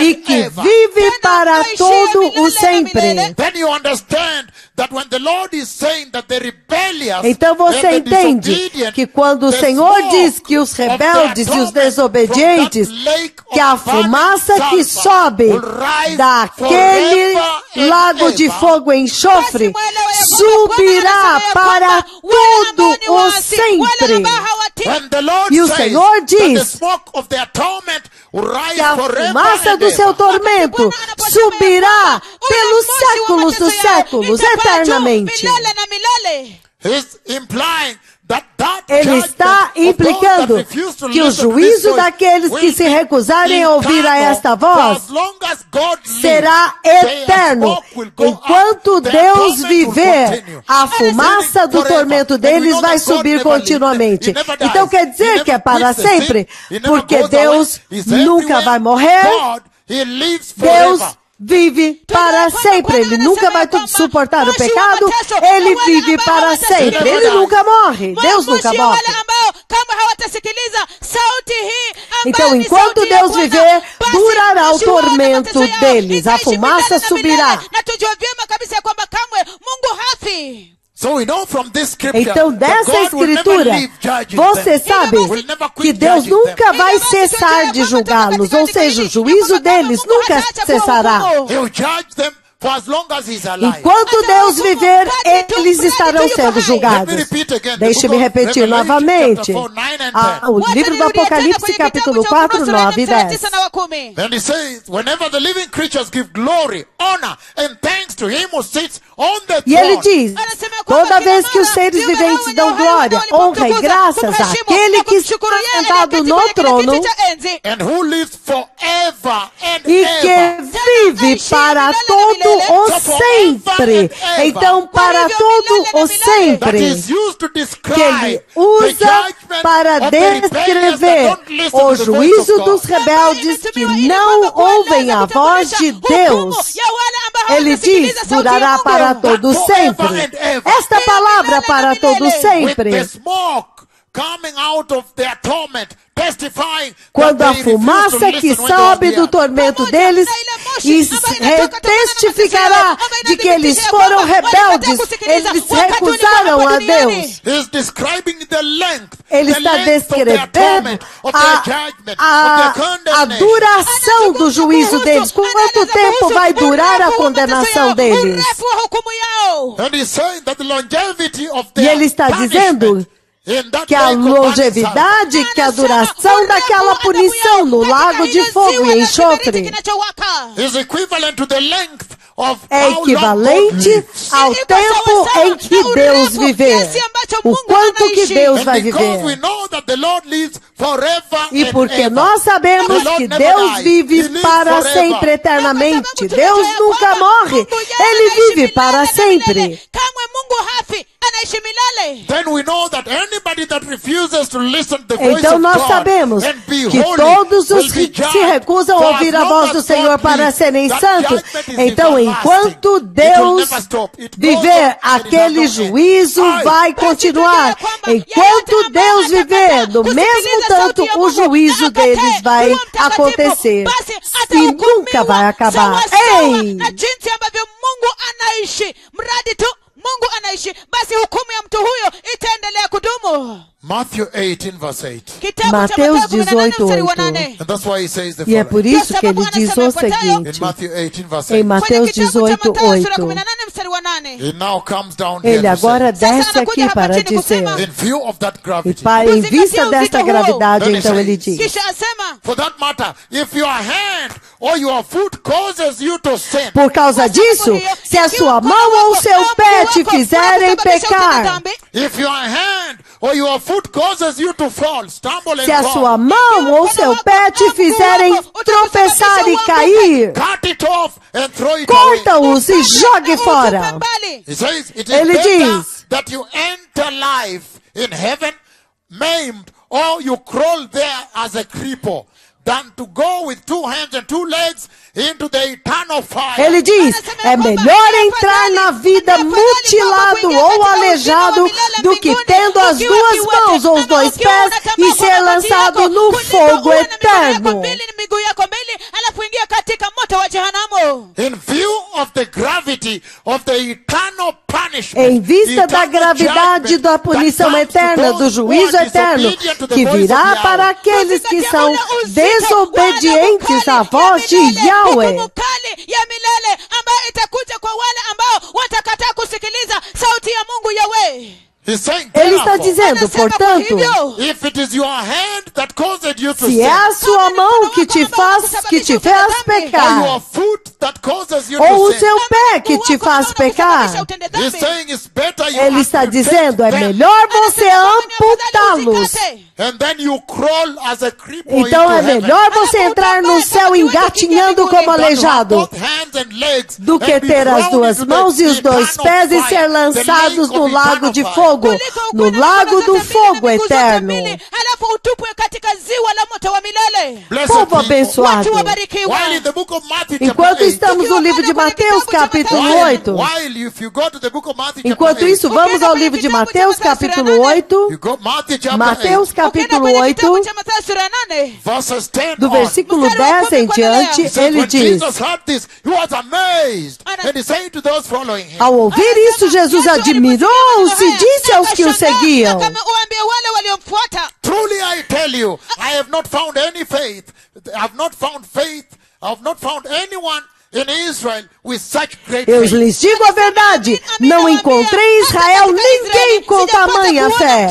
e que vive para todo o sempre. Então você entende que quando o Senhor diz que os rebeldes e os desobedientes, que a fumaça que sobe daquele lago de fogo e enxofre subirá para todo o sempre. E o Senhor diz que a fumaça do seu tormento subirá pelos séculos dos séculos, eternamente. Ele está implicando que o juízo daqueles que se recusarem a ouvir a esta voz será eterno. Enquanto Deus viver, a fumaça do tormento deles vai subir continuamente. Então quer dizer que é para sempre, porque Deus nunca vai morrer. Deus vive para sempre, ele nunca vai suportar o pecado, ele vive para sempre, ele nunca morre, Deus nunca morre. Então, enquanto Deus viver, durará o tormento deles, a fumaça subirá. Então, dessa escritura, você sabe que Deus nunca vai cessar de julgá-los, ou seja, o juízo deles nunca cessará. Enquanto Deus viver, eles estarão sendo julgados. Deixe-me repetir novamente. O livro do Apocalipse, capítulo 4, 9 e 10. E ele diz, toda vez que os seres viventes dão glória, honra e graças àquele que está sentado no trono e que vive para todo o sempre. Então, para todo o sempre, que ele usa para descrever o juízo dos rebeldes que não ouvem a voz de Deus. Ele diz, durará para todo sempre. Esta palavra, para todo sempre, quando a fumaça que sobe do tormento deles testificará de que eles foram rebeldes, eles recusaram a Deus. Ele está descrevendo a duração do juízo deles. Quanto tempo vai durar a condenação deles? E ele está dizendo que a longevidade, que a duração daquela punição no lago de fogo e enxofre é equivalente ao tempo em que Deus viver, o quanto que Deus vai viver. E porque nós sabemos que Deus vive para sempre, eternamente, Deus nunca morre, ele vive para sempre. Então nós sabemos que todos os que se recusam a ouvir a voz do Senhor para serem santos, então enquanto Deus viver, aquele juízo vai continuar. Enquanto Deus viver, no mesmo tanto o juízo deles vai acontecer e nunca vai acabar. Ei! Mateus 18:8. E é por isso que ele diz o seguinte, em Mateus 18:8, ele agora desce aqui para dizer, em vista desta gravidade, então ele diz, por causa disso, se a sua mão ou o seu pé te fizerem pecar, se a sua mão ou seu pé te fizerem tropeçar e cair, corta-os e jogue fora. Ele diz, é melhor entrar na vida mutilado ou aleijado do que tendo as duas mãos ou os dois pés e ser lançado no fogo eterno. Em vista da gravidade da punição eterna, do juízo eterno, que virá para aqueles que são desobedientes à voz de Yahweh. Ele está dizendo, portanto, se é a sua mão que te faz pecar, ou o seu pé que te faz pecar, ele está dizendo, é melhor você amputá-los. Então é melhor você entrar no céu engatinhando como aleijado do que ter as duas mãos e os dois pés e ser lançados no lago de fogo, no lago do fogo eterno. Povo abençoado, enquanto estamos no livro de Mateus capítulo 8, enquanto isso vamos ao livro de Mateus capítulo 8, Mateus capítulo 8, do versículo 10 em diante, ele diz, ao ouvir isso, Jesus admirou-se e disse aos que o seguiam, truly I tell you, I have not found any faith. I have not found faith. I have not found anyone in Israel with such great faith. Eu lhes digo a verdade, não encontrei em Israel ninguém com tamanha fé.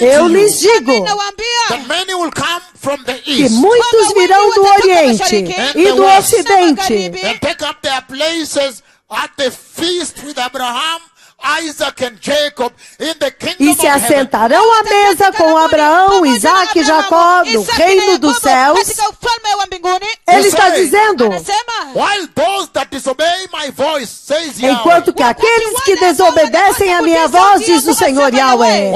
Eu lhes digo que muitos virão do Oriente e do Ocidente e se assentarão à mesa com Abraão, Isaac e Jacó no reino dos céus. Ele está dizendo, enquanto que aqueles que desobedecem a minha voz, diz o Senhor Yahweh,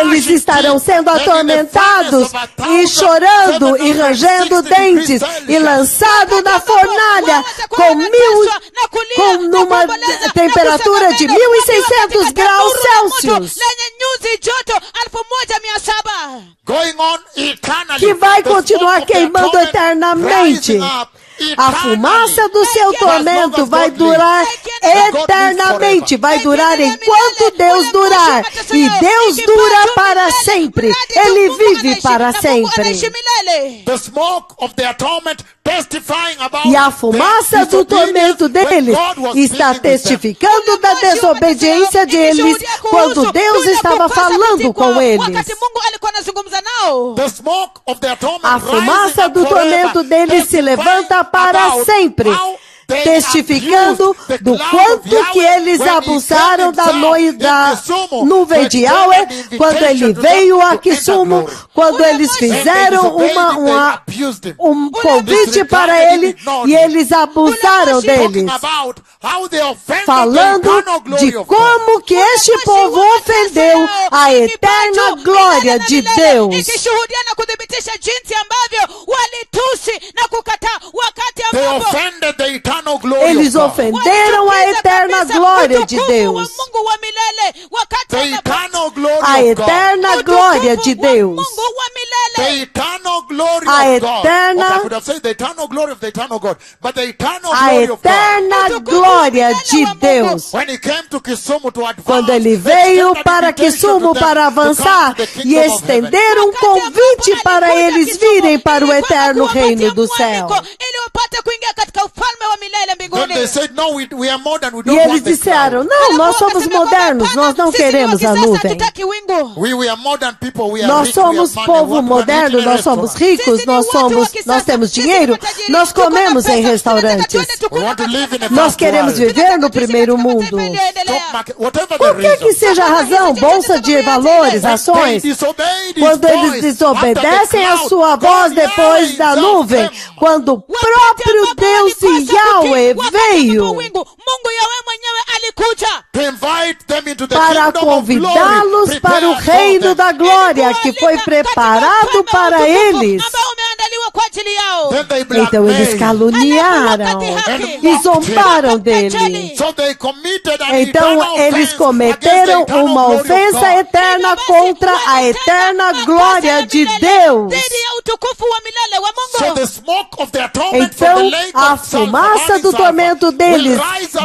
eles estarão sendo atormentados e chorando e rangendo dentes e lançados na fornalha numa temperatura de 1.600 graus Celsius, que vai continuar queimando eternamente. A fumaça do seu tormento vai durar eternamente, vai durar enquanto Deus durar. E Deus dura para sempre. Ele vive para sempre. E a fumaça do tormento deles está testificando da desobediência deles quando Deus estava falando com eles. A fumaça do tormento deles se levanta para sempre. testificando do quanto que eles abusaram da nuvem de Yahweh, quando ele veio a Kisumu, quando eles fizeram um convite para ele e eles abusaram deles, falando de como que este povo ofendeu a eterna glória de Deus. Eles ofenderam a eterna glória de Deus. A eterna glória de Deus. A eterna glória de Deus. Quando ele veio para Kisumu para avançar e estender um convite para eles virem para o eterno reino do céu. E eles disseram, não, nós somos modernos, nós não queremos a nuvem. Nós somos povo moderno, nós somos ricos, nós temos dinheiro, nós comemos em restaurantes. Nós queremos viver no primeiro mundo. Qualquer que seja a razão, bolsa de valores, ações, quando eles desobedecem a sua voz depois da nuvem, quando o próprio Deus e Yahweh veio para convidá-los para o reino da glória que foi preparado para eles. Então eles caluniaram e zombaram dele. Então eles cometeram uma ofensa eterna contra a eterna glória de Deus. Então a fumaça do tormento deles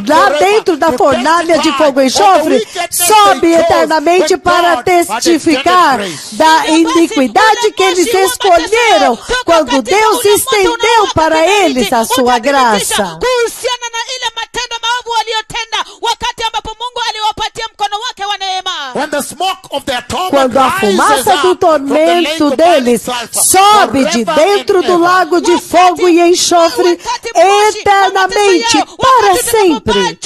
lá dentro da fornalha de fogo e enxofre sobe eternamente para testificar da iniquidade que eles escolheram quando Deus estendeu para eles a sua graça. Quando a fumaça do tormento deles sobe de dentro do lago de fogo e enxofre eternamente, para sempre,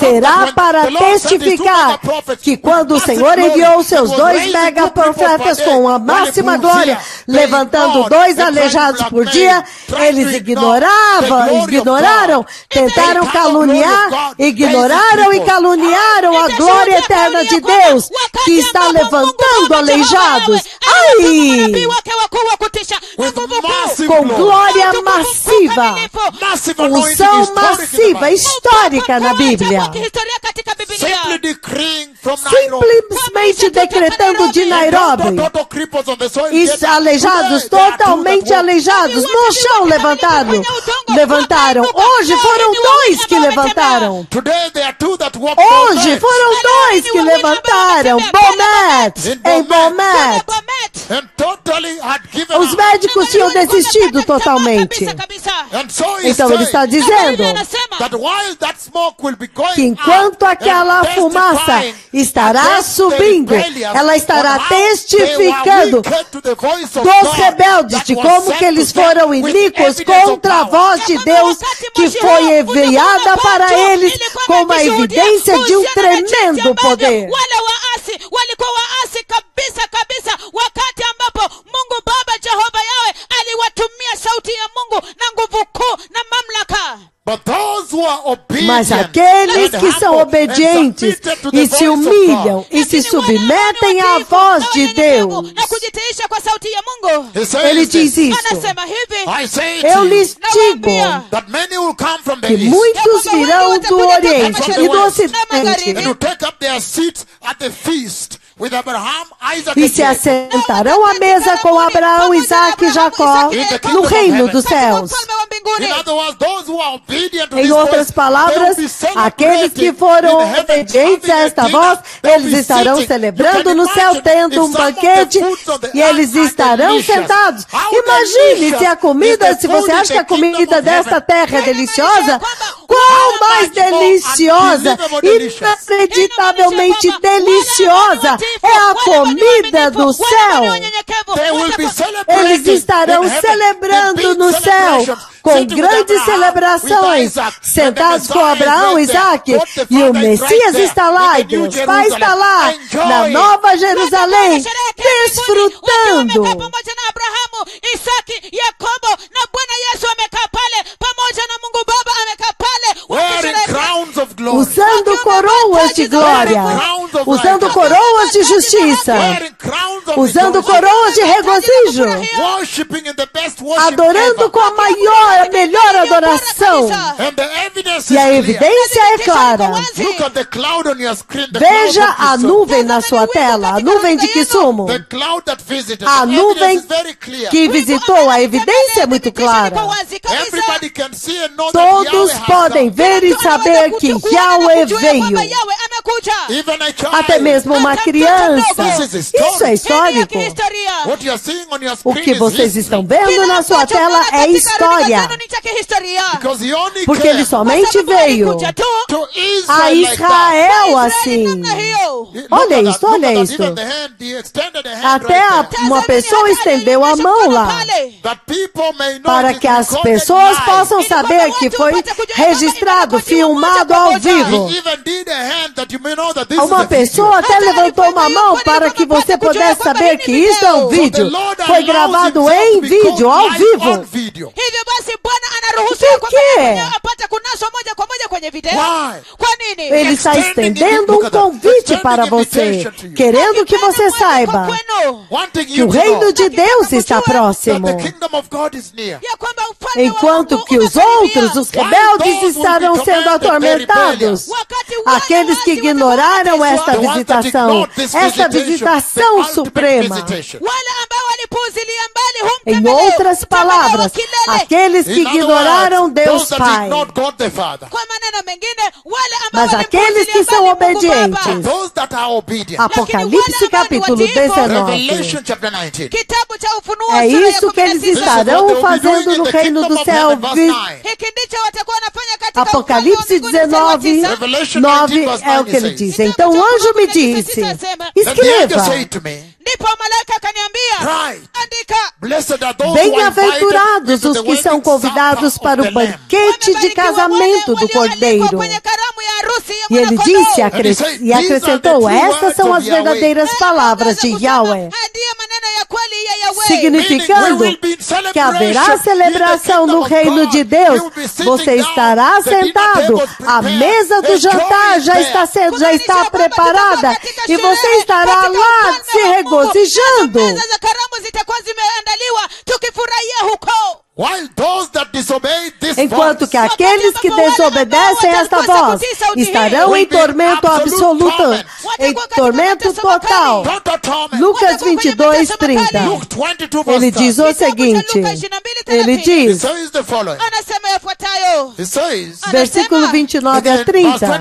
será para testificar que quando o Senhor enviou seus 2 megaprofetas com a máxima glória, levantando 2 aleijados por dia, eles ignoraram, tentaram caluniar, ignoraram e caluniaram a glória eterna de Deus, que está levantando aleijados. Ai! Com glória massiva, unção massiva, histórica na Bíblia. Simplesmente decretando de Nairobi, e aleijados, totalmente aleijados, no chão levantado. Levantaram. Hoje foram 2 que levantaram. Hoje foram 2 que levantaram. Bomet, em Bomet. Os médicos tinham desistido totalmente. Então ele está dizendo que enquanto aquela fumaça estará subindo, ela estará testificando dos rebeldes de como que eles foram iníquos contra a voz de Deus que foi enviada para eles com a evidência de um tremendo poder. Mas aqueles que são obedientes e se humilham e se submetem à voz de Deus, ele diz isso: eu lhes digo que muitos virão do Oriente e do Ocidente e se assentarão à mesa com Abraão, Isaac e Jacó no reino dos céus. Em outras palavras, aqueles que foram obedientes a esta voz Eles estarão celebrando no céu, tendo um banquete, e eles estarão sentados. Imagine se a comida, se você acha que a comida desta terra é deliciosa, quão mais deliciosa, inacreditavelmente deliciosa é a comida do céu. Eles estarão celebrando no céu, com grandes celebrações, sentados com Abraão, Isaac, e o Messias está lá, e Deus Pai está lá, na Nova Jerusalém, desfrutando. Usando coroas de glória, usando coroas de justiça, usando coroas de regozijo, adorando com a maior, a melhor adoração. E a evidência é clara. Veja a nuvem na sua tela, a nuvem de Kisumu. A nuvem que visitou, a evidência é muito clara. Todos podem ver e saber que Yahweh veio. Até mesmo uma criança. Isso é histórico. O que vocês estão vendo na sua tela é história. Porque ele somente veio a Israel assim. Olha isso, olha isso. Até uma pessoa estendeu a mão lá, para que as pessoas possam saber que foi registrado, filmado ao vivo. Uma pessoa até levantou uma mão para que você pudesse saber que isso é um vídeo. Foi gravado em vídeo, ao vivo. Por quê? Ele está estendendo um convite para você, querendo que você saiba que o reino de Deus está próximo, enquanto que os outros, os rebeldes, estarão sendo atormentados. Aqueles que ignoraram esta visitação suprema. Em outras palavras, aqueles que ignoraram Deus Pai. Mas aqueles que são obedientes. Apocalipse capítulo 19. É isso que eles estarão fazendo no reino do céu. Apocalipse 19, 9 é o que ele diz. Então o anjo me disse, escreva. Bem-aventurados os que são convidados para o banquete de casamento do Cordeiro. E ele disse e acrescentou, estas são as verdadeiras palavras de Yahweh, significando que haverá celebração no reino de Deus. Você estará sentado, a mesa do jantar já está preparada e você estará lá se regozijando. Enquanto que aqueles que desobedecem esta voz estarão em tormento absoluto, em tormento total. Lucas 22, 30. Ele diz o seguinte, versículo 29 a 30.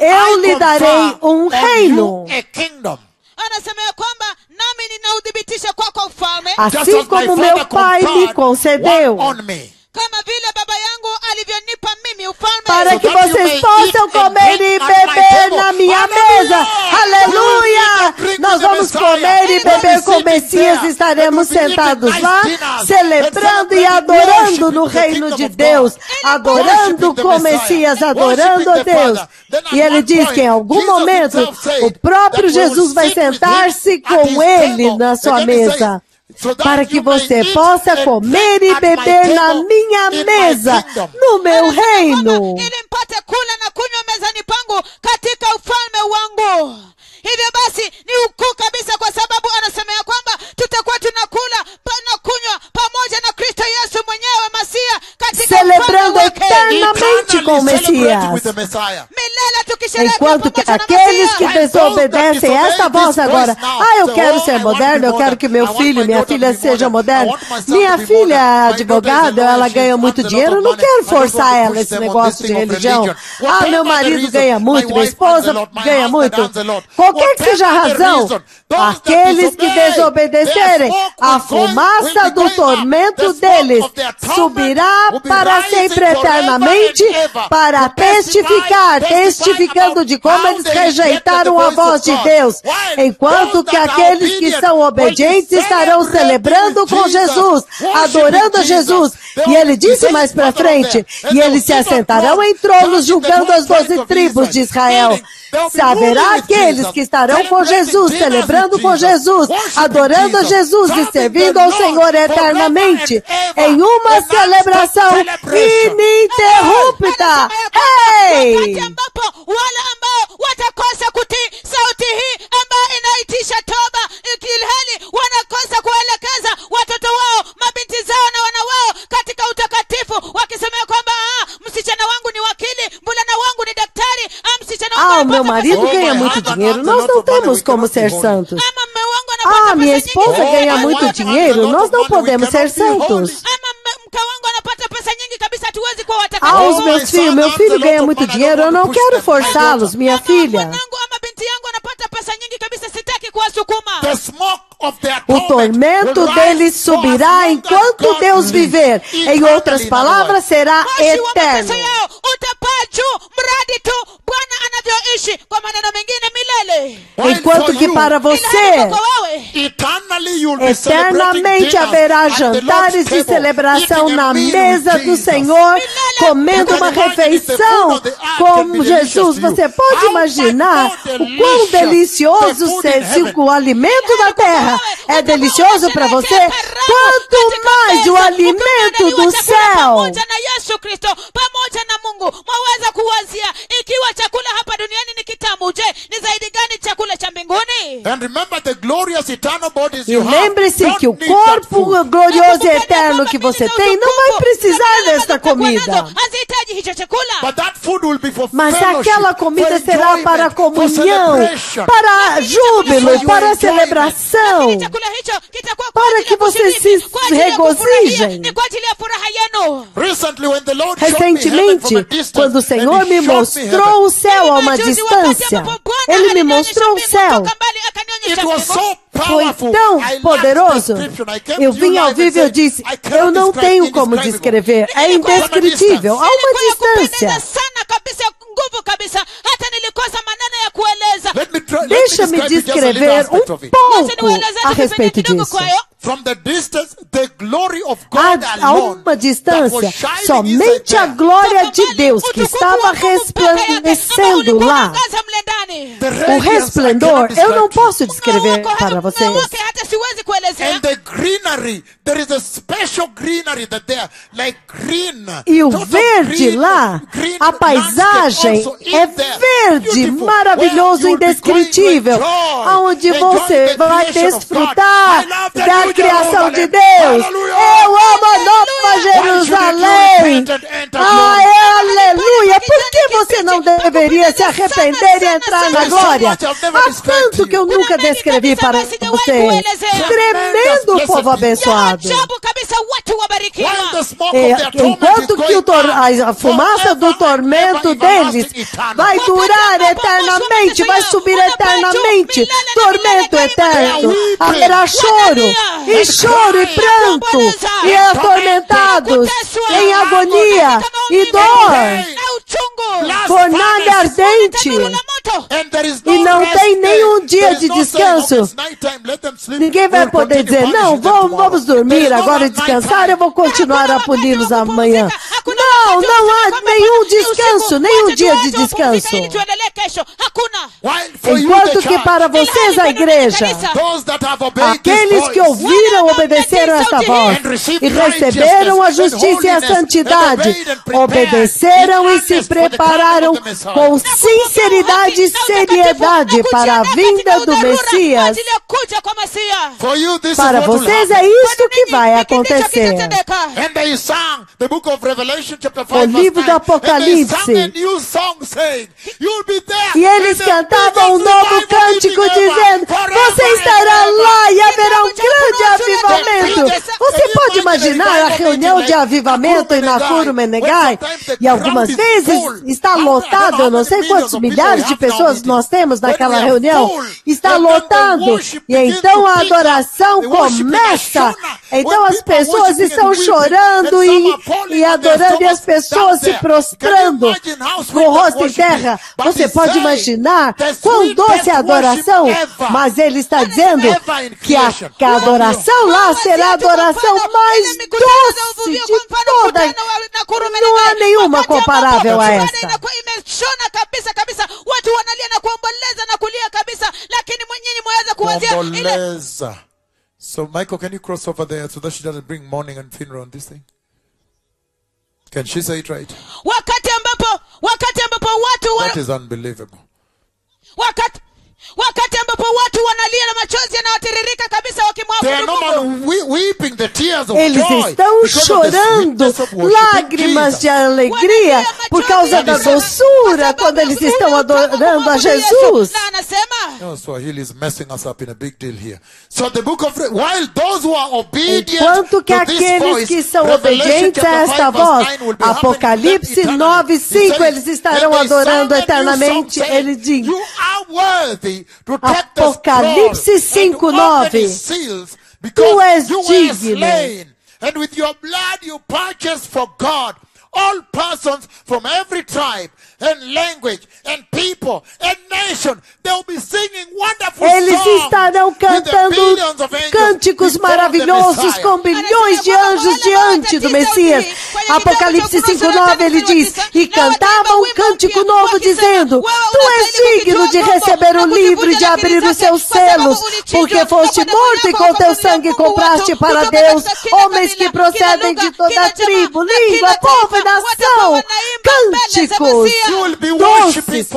Eu lhe darei um reino. Assim como meu Pai me concedeu, para que vocês possam comer e beber na minha mesa. Aleluia! Nós vamos comer e beber com o Messias. Estaremos sentados lá, celebrando e adorando no reino de Deus. Adorando com o Messias, adorando a Deus. E ele diz que em algum momento, o próprio Jesus vai sentar-se com ele na sua mesa, para que você possa comer e beber na minha mesa, no meu reino. Celebrando eternamente com o Messias. Enquanto que aqueles que desobedecem esta voz agora, eu quero ser moderno, eu quero que meu filho, minha filha seja moderno. Minha filha advogada, ela ganha muito dinheiro, eu não quero forçar ela esse negócio de religião. Meu marido ganha muito, minha esposa ganha muito. Qualquer que seja a razão, aqueles que desobedecerem, a fumaça do tormento deles subirá para sempre eternamente para testificar, testificando de como eles rejeitaram a voz de Deus, enquanto que aqueles que são obedientes estarão celebrando com Jesus, adorando a Jesus. E ele disse mais para frente, e eles se assentarão em tronos julgando as 12 tribos de Israel. Saberá aqueles que estarão com Jesus, celebrando com Jesus, adorando a Jesus e servindo ao Senhor eternamente, em uma celebração ininterrupta. Ei! Meu marido ganha muito dinheiro, nós não temos como ser santos. Minha esposa ganha muito dinheiro, nós não podemos ser santos. Aos meus filhos, meu filho ganha muito dinheiro, eu não quero forçá-los, minha filha. O tormento deles subirá enquanto Deus viver. Em outras palavras, será eterno. Enquanto que para você, eternamente haverá jantares de celebração na mesa do Senhor, comendo uma refeição com Jesus. Você pode imaginar o quão delicioso se o alimento da terra é delicioso para você, quanto mais o alimento do céu. E lembre-se que o corpo glorioso e eterno que você tem não vai precisar desta comida. Mas aquela comida será para comunhão, para júbilo, para celebração, para que vocês se regozijem. Recentemente, quando o Senhor me mostrou o céu a uma distância, Ele me mostrou o céu. Foi tão poderoso. Eu vim ao vivo e eu disse, eu não tenho como descrever. É indescritível, a uma distância. Deixa-me descrever um pouco a respeito disso. A uma distância, somente a glória de Deus que estava resplandecendo lá. O resplendor, eu não posso descrever para vocês. E o verde lá, a paisagem é verde, maravilhoso, indescritível, onde você vai desfrutar da criação de Deus. Eu amo a Nova Jerusalém. Aleluia! Por que você não deveria se arrepender e entrar na glória? Há tanto que eu nunca descrevi para vocês. Tremendo povo abençoado. Enquanto que a fumaça do tormento deles vai durar eternamente, vai subir eternamente, tormento eterno, haverá choro e pranto, e atormentados, em agonia e dor, fornalha ardente, e não tem nenhum dia de descanso. Ninguém vai poder dizer, não, vamos dormir agora e descansar, eu vou continuar a puni-los amanhã. Não, não há nenhum descanso, nenhum dia de descanso. Enquanto que para vocês a igreja, aqueles que ouviram, obedeceram esta voz e receberam a justiça e a santidade, obedeceram e se prepararam com sinceridade e seriedade para a vinda do Messias. Para vocês é isto que vai acontecer. O livro do Apocalipse, e eles cantavam um novo cântico dizendo: você estará lá e haverá um grande avivamento. Você pode imaginar a reunião de avivamento em Nakuru Menegai? E algumas vezes está lotado, eu não sei quantos milhares de pessoas nós temos naquela reunião, está lotado, e então a adoração começa, então as pessoas estão chorando e adorando, e as pessoas se prostrando com o rosto em terra. Você pode imaginar quão doce é a adoração, mas ele está dizendo que a adoração lá será a adoração mais doce de toda. Não há nenhuma comparável a essa. So Michael, can you cross over there so that she doesn't bring mourning and funeral on this thing? Can she say it right? That is unbelievable. Eles estão chorando lágrimas de alegria por causa da doçura quando eles estão adorando a Jesus. Enquanto que aqueles que são obedientes a esta voz, Apocalipse 9:5, eles estarão adorando eternamente. Ele diz: Apocalipse 5:9, tu és digno, and with your blood you purchased for God all persons from every tribe and language and people and nation. They will be singing wonderful songs. Eles estarão cantando cânticos maravilhosos com bilhões de anjos diante do Messias. Apocalipse 5:9, ele diz: e cantavam um cântico novo dizendo: tu és digno de receber o livro e de abrir os seus selos, porque foste morto e com teu sangue compraste para Deus homens que procedem de toda tribo, língua, povo e nação. Cânticos doces.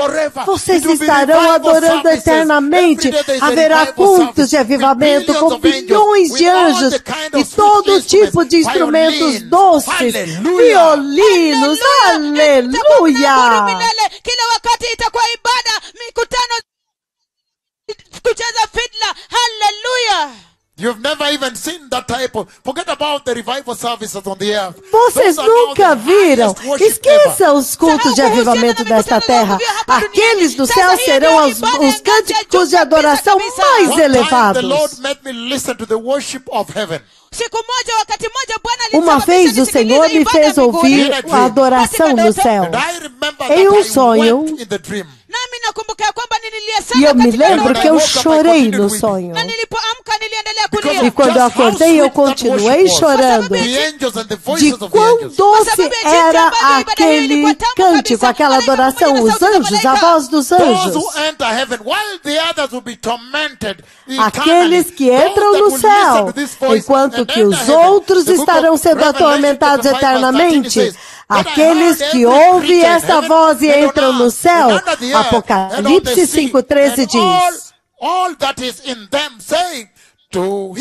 Vocês estarão adorando eternamente. Haverá cultos de avivamento com bilhões de anjos e todo tipo de instrumentos doces, violinos, aleluia. Vocês nunca viram. Esqueçam os cultos de avivamento desta terra. Aqueles do céu serão os cânticos de adoração mais elevados. Uma vez o Senhor me fez ouvir a adoração no céu. Em um sonho, e eu me lembro que eu chorei no sonho. E quando eu acordei, eu continuei chorando de quão doce era aquele cântico, aquela adoração, os anjos, a voz dos anjos. Aqueles que entram no céu, enquanto que os outros estarão sendo atormentados eternamente. Aqueles que ouvem esta voz e entram no céu, Apocalipse 5:13 diz: to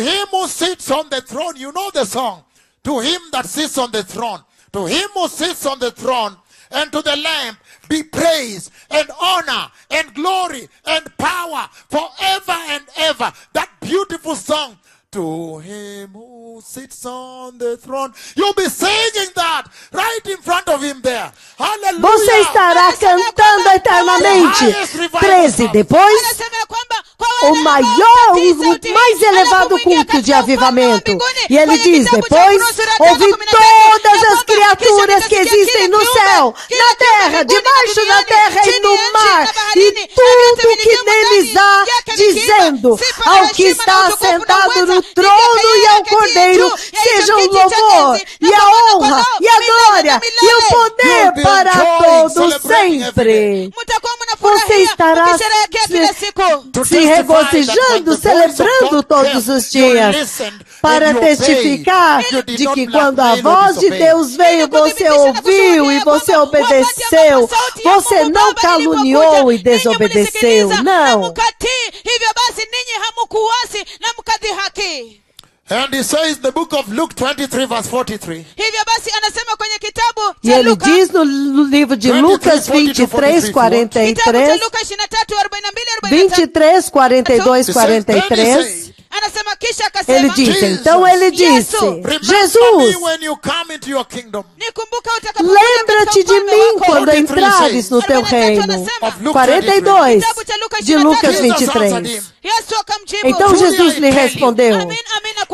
him who sits on the throne, you know the song, to him that sits on the throne, to him who sits on the throne, and to the Lamb be praise and honor and glory and power forever and ever. That beautiful song. To him who sits on the throne. You'll be singing that right in front of him there. Hallelujah. Você estará cantando eternamente. 13 depois, o maior, o mais elevado culto de avivamento. E ele diz depois: ouvi todas as criaturas que existem no céu, na terra, debaixo da terra e no mar, e tudo que neles há, dizendo: ao que está sentado no trono e ao Cordeiro sejam o louvor e a honra e a glória e o poder para todos sempre. você estará se regozijando, celebrando todos os dias, para testificar de que quando a voz de Deus veio, você ouviu e você obedeceu. Você não caluniou e desobedeceu, não. And he says the book of Luke 23 verse 43. E ele diz no livro de Lucas 23, 42, 43. Ele diz, então ele disse, Jesus, lembra-te de mim quando entrares no teu reino. 42, de Lucas 23. Então Jesus lhe respondeu,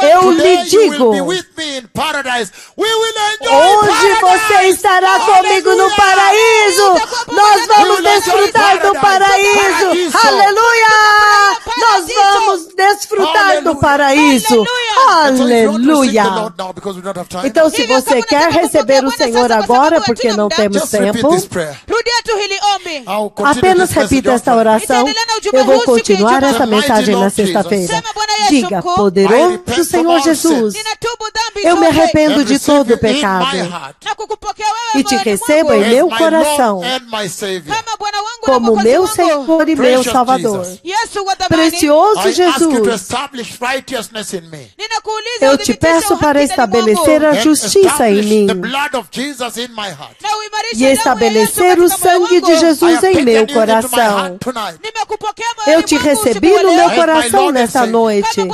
eu lhe digo, hoje você estará comigo no paraíso. Nós vamos desfrutar do paraíso. Aleluia! Nós vamos desfrutar do paraíso. Aleluia! Então, se você quer receber o Senhor agora, porque não temos tempo, apenas repita esta oração. Eu vou continuar essa mensagem na sexta-feira. Diga, poderoso Senhor Jesus, eu me arrependo de todo o pecado e te recebo em meu coração como meu Senhor e meu Salvador. Precioso Jesus, eu te peço para estabelecer a justiça em mim e estabelecer o sangue de Jesus em meu coração. Eu te recebi no meu coração nesta noite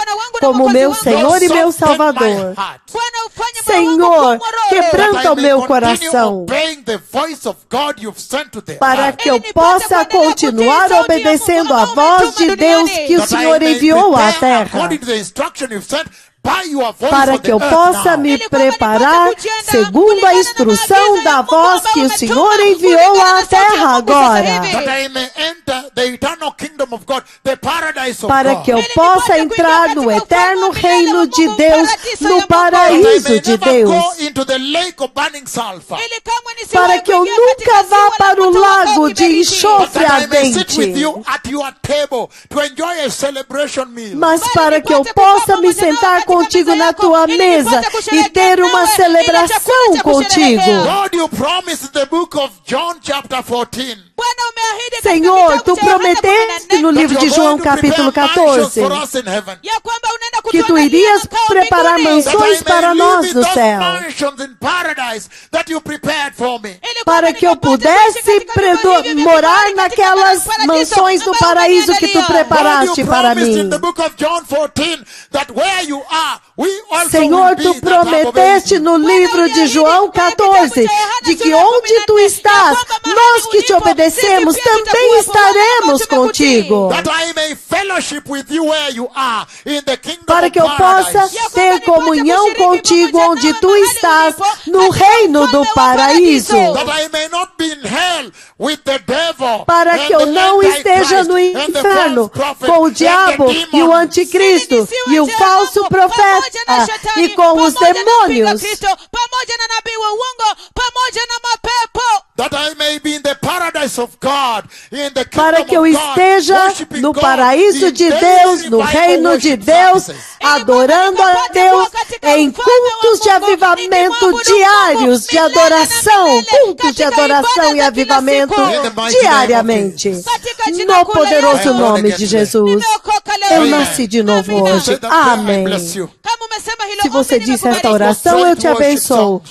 como meu Senhor e meu Salvador. Senhor, quebranta o meu coração para que eu possa continuar obedecendo a voz de Deus que o Senhor enviou à terra, para que eu possa me preparar segundo a instrução da voz que o Senhor enviou à terra agora, para que eu possa entrar no eterno reino de Deus, no paraíso de Deus, para que eu nunca vá para o lago de enxofre ardente, mas para que eu possa me sentar contigo na tua mesa e ter uma celebração contigo. Senhor, tu prometeste no livro de João capítulo 14 que tu irias preparar mansões para nós no céu, para que eu pudesse morar naquelas mansões do paraíso que tu preparaste para mim. Senhor, tu prometeste no livro de João 14 de que onde tu estás, nós que te obedecemos também estaremos contigo, para que eu possa ter comunhão contigo onde tu estás, no reino do paraíso, para que eu não esteja no inferno com o diabo e o anticristo e o falso profeta e com os demônios, para que eu esteja no paraíso de Deus, no reino de Deus, adorando a Deus em cultos de avivamento diários, de adoração, cultos de adoração e avivamento diariamente. No poderoso nome de Jesus, eu nasci de novo hoje. Amém. Se você disse esta oração, eu te abençoo.